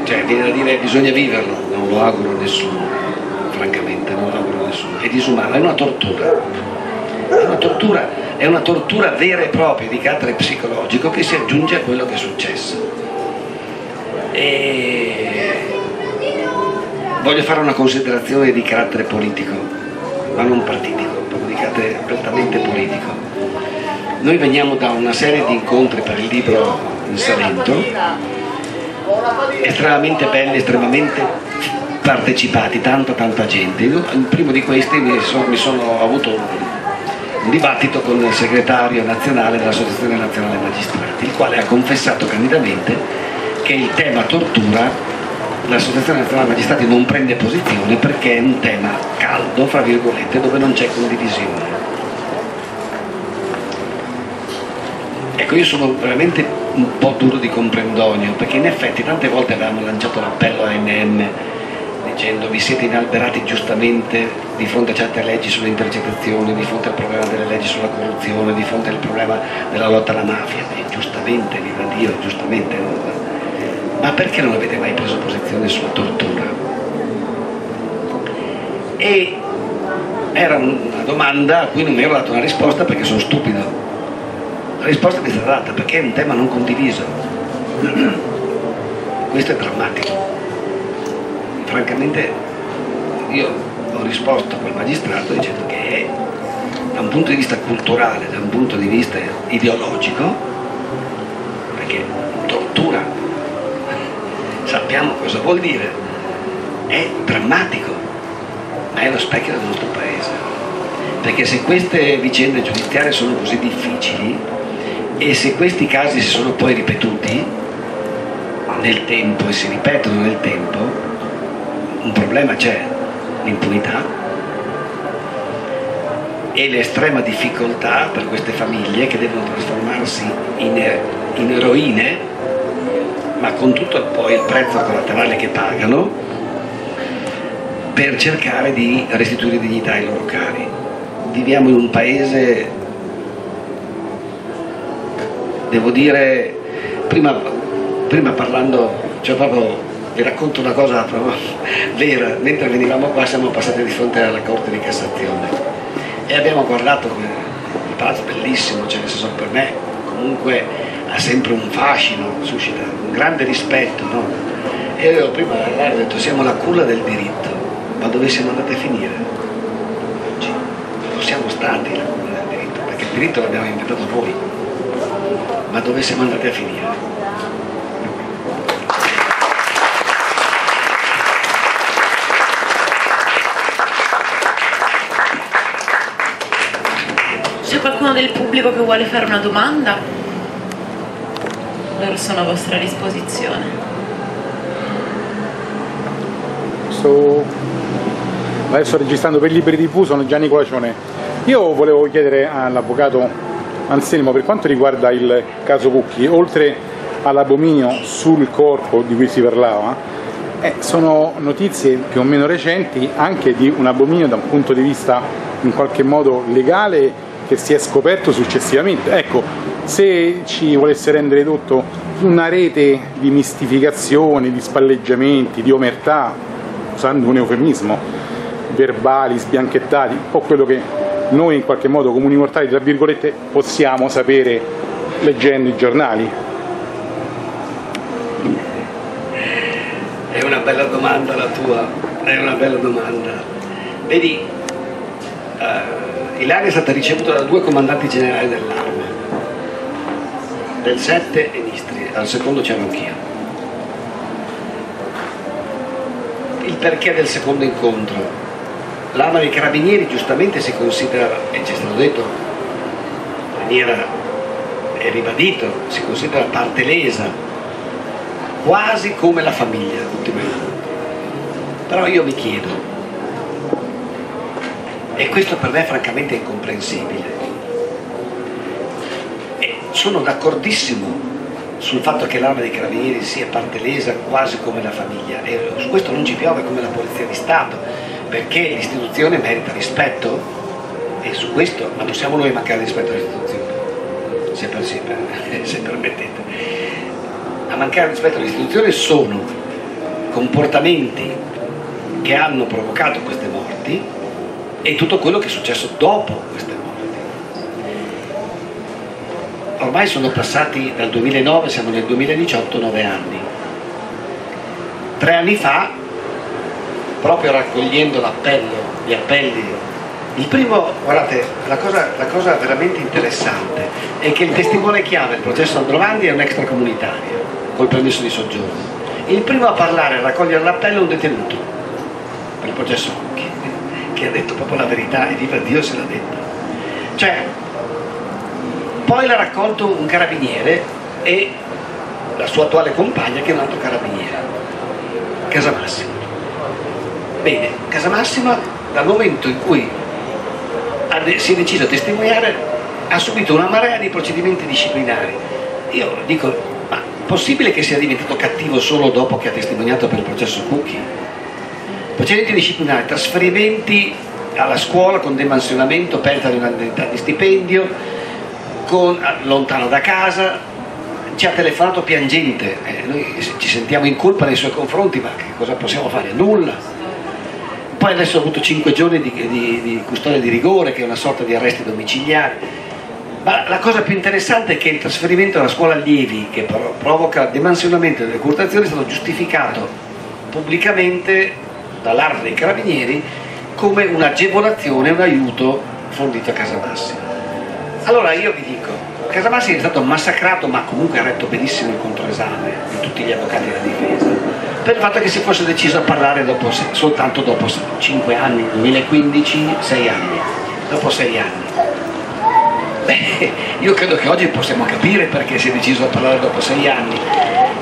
cioè viene da dire bisogna viverlo, non lo auguro a nessuno, francamente non lo auguro a nessuno, è disumano, è una tortura, è una tortura, è una tortura vera e propria di carattere psicologico che si aggiunge a quello che è successo. E voglio fare una considerazione di carattere politico, ma non partitico, proprio di carattere prettamente politico. Noi veniamo da una serie di incontri per il libro in Salento, estremamente belli, estremamente partecipati, tanta tanta gente. Il primo di questi mi sono, mi sono avuto un dibattito con il segretario nazionale dell'Associazione Nazionale Magistrati, il quale ha confessato candidamente che il tema tortura l'Associazione Nazionale Magistrati non prende posizione perché è un tema caldo, fra virgolette, dove non c'è condivisione. Ecco, io sono veramente un po' duro di comprendonio, perché in effetti tante volte avevamo lanciato l'appello a N M dicendo vi siete inalberati giustamente di fronte a certe leggi sulle intercettazioni, di fronte al problema delle leggi sulla corruzione, di fronte al problema della lotta alla mafia, e giustamente, viva Dio, giustamente, non ma perché non avete mai preso posizione su tortura? E era una domanda a cui non mi ero dato una risposta perché sono stupido. La risposta mi è stata data perché è un tema non condiviso. Questo è drammatico. Francamente io ho risposto col magistrato dicendo che da un punto di vista culturale, da un punto di vista ideologico, perché tortura sappiamo cosa vuol dire, è drammatico, ma è lo specchio del nostro paese, perché se queste vicende giudiziarie sono così difficili e se questi casi si sono poi ripetuti nel tempo e si ripetono nel tempo, un problema c'è, l'impunità e l'estrema difficoltà per queste famiglie che devono trasformarsi in, in eroine, ma con tutto poi il prezzo collaterale che pagano per cercare di restituire dignità ai loro cari. Viviamo in un paese, devo dire, prima, prima parlando, cioè proprio vi racconto una cosa proprio vera, mentre venivamo qua siamo passati di fronte alla Corte di Cassazione e abbiamo guardato come il palazzo bellissimo, cioè nel senso per me comunque ha sempre un fascino, suscita un grande rispetto, no? E io prima ho detto siamo la culla del diritto, ma dove siamo andati a finire? Oggi non siamo stati la culla del diritto, perché il diritto l'abbiamo inventato voi, ma dove siamo andati a finire? Del pubblico che vuole fare una domanda, loro sono a vostra disposizione. So, adesso sto registrando per Liberi tivù, sono Gianni Colacione. Io volevo chiedere all'avvocato Anselmo, per quanto riguarda il caso Cucchi, oltre all'abominio sul corpo di cui si parlava, eh, sono notizie più o meno recenti anche di un abominio da un punto di vista in qualche modo legale che si è scoperto successivamente. Ecco, se ci volesse rendere tutto una rete di mistificazioni, di spalleggiamenti, di omertà, usando un eufemismo, verbali, sbianchettati, o quello che noi in qualche modo comuni mortali, tra virgolette, possiamo sapere leggendo i giornali. È una bella domanda la tua, è una bella domanda. Vedi, uh... Ilaria è stata ricevuta da due comandanti generali dell'arma, del sette e Nistri, al secondo c'ero anch'io. Il perché del secondo incontro? L'arma dei carabinieri giustamente si considera, e ci è stato detto in maniera è ribadito, si considera parte lesa, quasi come la famiglia ultimamente. Però io mi chiedo, e questo per me francamente è incomprensibile, e sono d'accordissimo sul fatto che l'arma dei carabinieri sia parte lesa quasi come la famiglia, e su questo non ci piove come la Polizia di Stato, perché l'istituzione merita rispetto, e su questo, ma non siamo noi a mancare rispetto all'istituzione, se, per, se, per, se permettete. A mancare rispetto all'istituzione sono comportamenti che hanno provocato queste morti e tutto quello che è successo dopo queste morti. Ormai sono passati dal duemilanove, siamo nel duemiladiciotto, nove anni. Tre anni fa, proprio raccogliendo l'appello, gli appelli, il primo, guardate, la cosa, la cosa veramente interessante è che il testimone chiave del processo Aldrovandi è un extracomunitario, col permesso di soggiorno. Il primo a parlare, a raccogliere l'appello è un detenuto, per il processo Cucchi, che ha detto proprio la verità e viva Dio se l'ha detta, cioè poi l'ha raccolto un carabiniere e la sua attuale compagna che è un altro carabiniere, Casamassima. Bene, Casamassima dal momento in cui si è deciso a testimoniare ha subito una marea di procedimenti disciplinari. Io dico, ma possibile che sia diventato cattivo solo dopo che ha testimoniato per il processo Cucchi? Procedimenti disciplinari, trasferimenti alla scuola con demansionamento, perdita di un'indennità di stipendio, con, lontano da casa, ci ha telefonato piangente, eh, noi ci sentiamo in colpa nei suoi confronti, ma che cosa possiamo fare? Nulla. Poi adesso ho avuto cinque giorni di, di, di custodia di rigore, che è una sorta di arresti domiciliari, ma la cosa più interessante è che il trasferimento alla scuola allievi, che pro provoca demansionamento e decurtazione, è stato giustificato pubblicamente dall'Arma dei Carabinieri come un'agevolazione, un aiuto fornito a Casamassima. Allora io vi dico, Casamassima è stato massacrato, ma comunque ha retto benissimo il controesame di tutti gli avvocati della difesa, per il fatto che si fosse deciso a parlare dopo, soltanto dopo cinque anni, duemilaquindici, sei anni, dopo sei anni. Beh, io credo che oggi possiamo capire perché si è deciso a parlare dopo sei anni,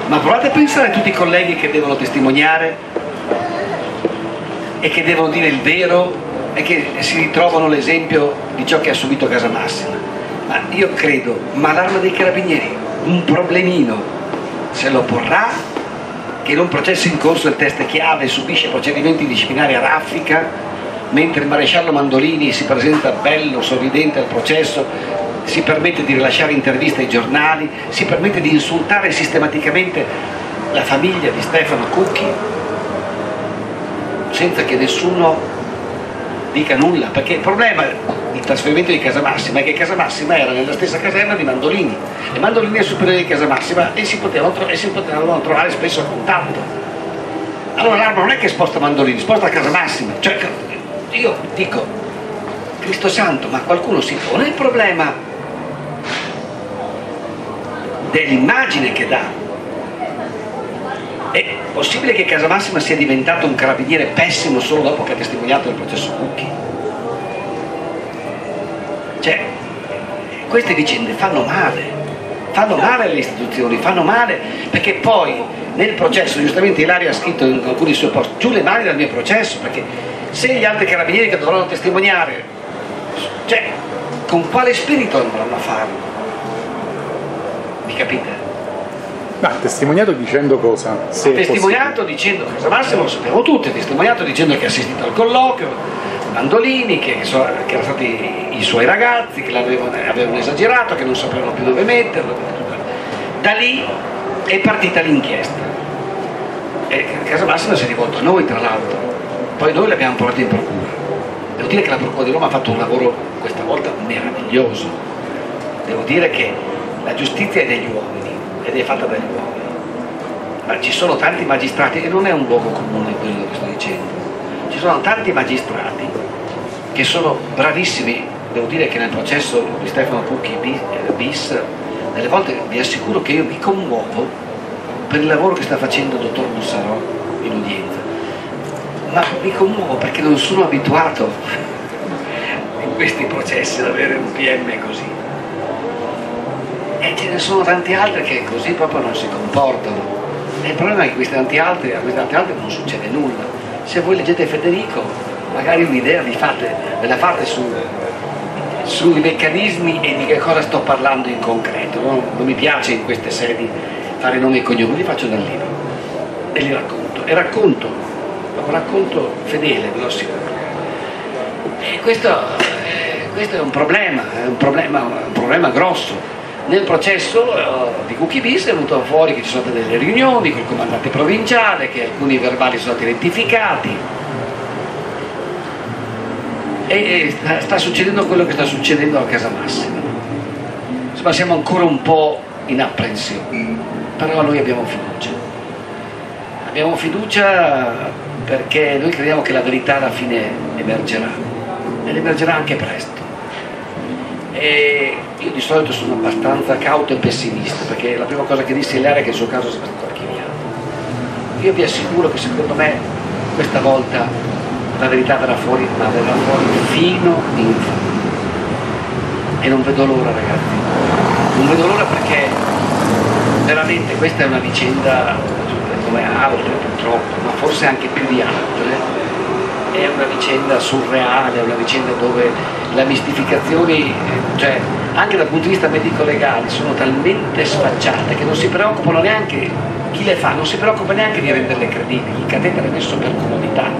ma provate a pensare a tutti i colleghi che devono testimoniare e che devono dire il vero e che si ritrovano l'esempio di ciò che ha subito Casamassima. Ma io credo, ma l'Arma dei Carabinieri un problemino se lo porrà, che in un processo in corso del test chiave subisce procedimenti disciplinari a raffica, mentre il maresciallo Mandolini si presenta bello, sorridente al processo, si permette di rilasciare interviste ai giornali, si permette di insultare sistematicamente la famiglia di Stefano Cucchi senza che nessuno dica nulla, perché il problema è il trasferimento di Casamassima, è che Casamassima era nella stessa caserma di Mandolini e Mandolini è superiore di Casamassima e si potevano, e si potevano trovare spesso a contatto. Allora l'Arma non è che sposta Mandolini, sposta Casamassima. Cioè, io dico, Cristo Santo, ma qualcuno si pone il problema dell'immagine che dà? È possibile che Casamassima sia diventato un carabiniere pessimo solo dopo che ha testimoniato il processo Cucchi? Cioè, queste vicende fanno male, fanno male alle istituzioni, fanno male, perché poi nel processo, giustamente Ilaria ha scritto in alcuni suoi post, giù le mani dal mio processo, perché se gli altri carabinieri che dovranno testimoniare, cioè, con quale spirito andranno a farlo? Mi capite? Ma testimoniato dicendo cosa? Se testimoniato dicendo cosa? Massimo lo sappiamo tutti, testimoniato dicendo che ha assistito al colloquio, Mandolini, che, so, che erano stati i suoi ragazzi, che avevano esagerato, che non sapevano più dove metterlo. Da lì è partita l'inchiesta. E Casamassima si è rivolto a noi, tra l'altro. Poi noi l'abbiamo portato in procura. Devo dire che la procura di Roma ha fatto un lavoro questa volta meraviglioso. Devo dire che la giustizia è degli uomini ed è fatta dagli uomini. Ma ci sono tanti magistrati, e non è un luogo comune quello che sto dicendo. Ci sono tanti magistrati che sono bravissimi, devo dire che nel processo di Stefano Cucchi bis, delle volte vi assicuro che io mi commuovo per il lavoro che sta facendo il dottor Mussarò in udienza, ma mi commuovo perché non sono abituato in questi processi ad avere un P M così, e ce ne sono tanti altri che così proprio non si comportano, e il problema è che questi tanti altri, a questi tanti altri non succede nulla. Se voi leggete Federico, magari un'idea vi fate, ve la fate su, sui meccanismi e di che cosa sto parlando in concreto. No? Non mi piace in queste sedi fare nomi e cognomi, li faccio dal libro e li racconto. E racconto, un racconto fedele, ve lo assicuro. E questo, questo è un problema, è un problema, un problema grosso. Nel processo uh, di Cucchi bis è venuto fuori che ci sono state delle riunioni col comandante provinciale, che alcuni verbali sono stati rettificati e, e sta, sta succedendo quello che sta succedendo a Casamassima. Insomma, siamo ancora un po' in apprensione, però noi abbiamo fiducia, abbiamo fiducia perché noi crediamo che la verità alla fine emergerà, ed emergerà anche presto. E io di solito sono abbastanza cauto e pessimista, perché la prima cosa che disse Ilaria è che il suo caso sarà stato archiviato. Io vi assicuro che secondo me questa volta la verità verrà fuori, ma verrà fuori fino in fondo, e non vedo l'ora, ragazzi, non vedo l'ora, perché veramente questa è una vicenda come altre, purtroppo, ma forse anche più di altre. È una vicenda surreale, è una vicenda dove le mistificazioni, cioè, anche dal punto di vista medico-legale, sono talmente sfacciate che non si preoccupano neanche, chi le fa, non si preoccupa neanche di renderle credibili. Il catetere è messo per comodità,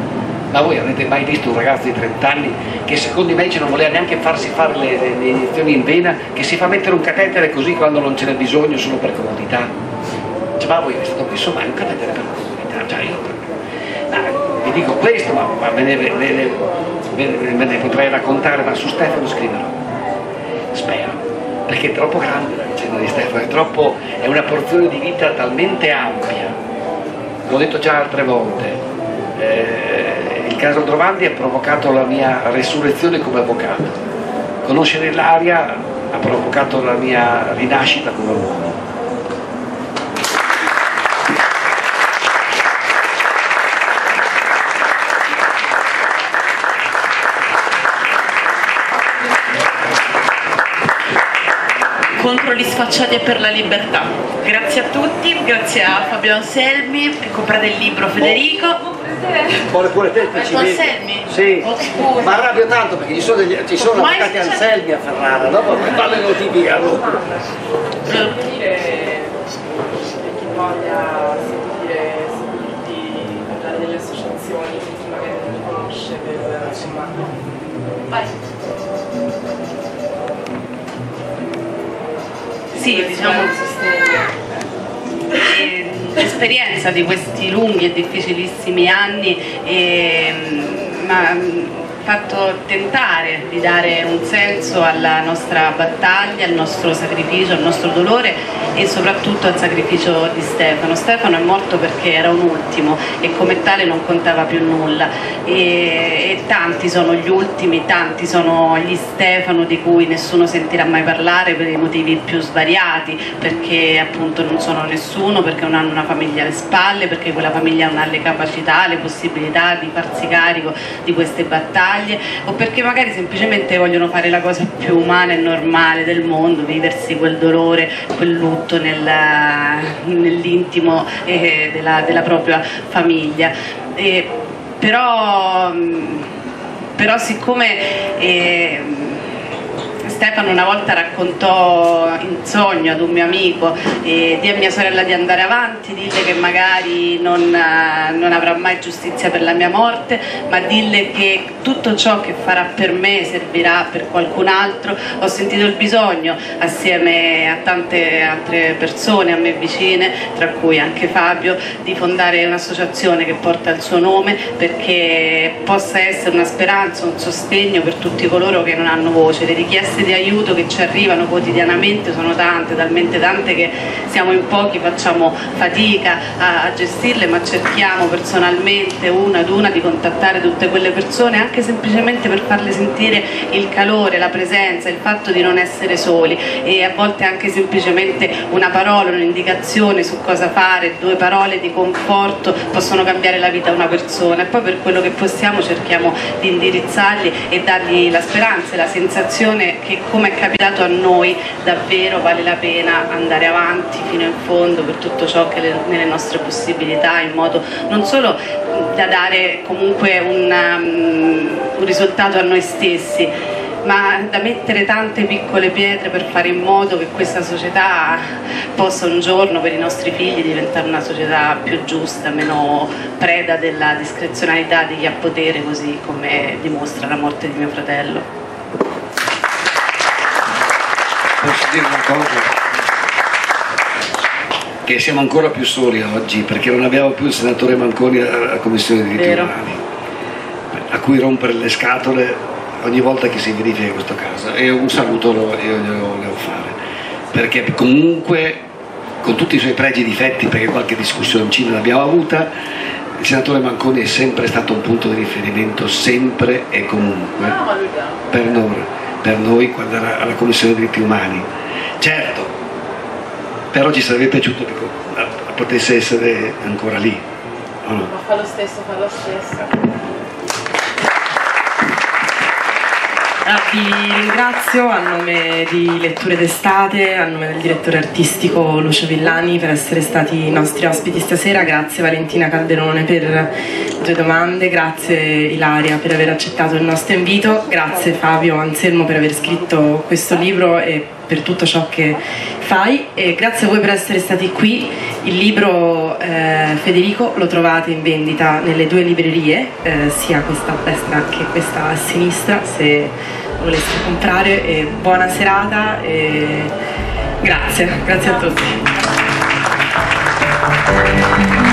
Ma voi avete mai visto un ragazzo di trenta anni che secondo me non voleva neanche farsi fare le, le, le iniezioni in vena, che si fa mettere un catetere così quando non ce n'è bisogno solo per comodità? Cioè, ma voi avete stato messo mai un catetere per comodità? Cioè, io no, vi dico questo, ma, ma me, ne, me, ne, me ne potrei raccontare, ma su Stefano scriverò, spero, perché è troppo grande la vicenda di Stefano, è, troppo, è una porzione di vita talmente ampia. L'ho detto già altre volte, eh, il caso Aldrovandi ha provocato la mia resurrezione come avvocato, conoscere Ilaria ha provocato la mia rinascita come uomo. Contro gli sfacciati e per la libertà. Grazie a tutti, grazie a Fabio Anselmi, comprate il libro Federico. Buone pure te, ci Anselmi? Sì, oh, ma arrabbio tanto perché ci sono, degli, ci sono avvocati Anselmi a Ferrara, dopo che fanno i motivi a loro. Per dire, chi voglia seguire, seguirti delle associazioni che magari non conosce, per insomma. Vai. Sì, diciamo, l'esperienza di questi lunghi e difficilissimi anni eh, mi ha fatto tentare di dare un senso alla nostra battaglia, al nostro sacrificio, al nostro dolore e soprattutto al sacrificio di Stefano. Stefano è morto perché era un ultimo e come tale non contava più nulla e, e tanti sono gli ultimi, tanti sono gli Stefano di cui nessuno sentirà mai parlare per i motivi più svariati, perché appunto non sono nessuno, perché non hanno una famiglia alle spalle, perché quella famiglia non ha le capacità, le possibilità di farsi carico di queste battaglie o perché magari semplicemente vogliono fare la cosa più umana e normale del mondo, viversi quel dolore, quel lutto nell'intimo eh, della, della propria famiglia. Eh, però, però siccome eh, Stefano una volta raccontò in sogno ad un mio amico eh, di a mia sorella di andare avanti, dille che magari non, non avrà mai giustizia per la mia morte, ma dille che tutto ciò che farà per me servirà per qualcun altro, ho sentito il bisogno assieme a tante altre persone a me vicine, tra cui anche Fabio, di fondare un'associazione che porta il suo nome perché possa essere una speranza, un sostegno per tutti coloro che non hanno voce. Le richieste di aiuto che ci arrivano quotidianamente sono tante, talmente tante che siamo in pochi, facciamo fatica a, a gestirle, ma cerchiamo personalmente una ad una di contattare tutte quelle persone anche semplicemente per farle sentire il calore, la presenza, il fatto di non essere soli e a volte anche semplicemente una parola, un'indicazione su cosa fare, due parole di conforto possono cambiare la vita a una persona e poi per quello che possiamo cerchiamo di indirizzarli e dargli la speranza e la sensazione che, come è capitato a noi, davvero vale la pena andare avanti fino in fondo per tutto ciò che è nelle nostre possibilità, in modo non solo da dare comunque un, um, un risultato a noi stessi, ma da mettere tante piccole pietre per fare in modo che questa società possa un giorno per i nostri figli diventare una società più giusta, meno preda della discrezionalità di chi ha potere, così come dimostra la morte di mio fratello. Posso dire una cosa? Che siamo ancora più soli oggi perché non abbiamo più il senatore Manconi alla Commissione dei diritti umani, a cui rompere le scatole ogni volta che si verifica questo caso, e un saluto lo, io glielo volevo fare, perché comunque con tutti i suoi pregi e difetti, perché qualche discussioncina l'abbiamo avuta, il senatore Manconi è sempre stato un punto di riferimento, sempre e comunque, per noi. per noi quando era alla Commissione dei diritti umani. Certo, però ci sarebbe piaciuto che potesse essere ancora lì, o no? Ma fa lo stesso, fa lo stesso. Ah, vi ringrazio a nome di Letture d'estate, a nome del direttore artistico Lucio Villani per essere stati i nostri ospiti stasera, grazie Valentina Calderone per le tue domande, grazie Ilaria per aver accettato il nostro invito, grazie Fabio Anselmo per aver scritto questo libro e per tutto ciò che fai, e grazie a voi per essere stati qui. Il libro eh, Federico lo trovate in vendita nelle due librerie, eh, sia questa a destra che questa a sinistra, se voleste comprare. E buona serata e grazie, grazie a tutti.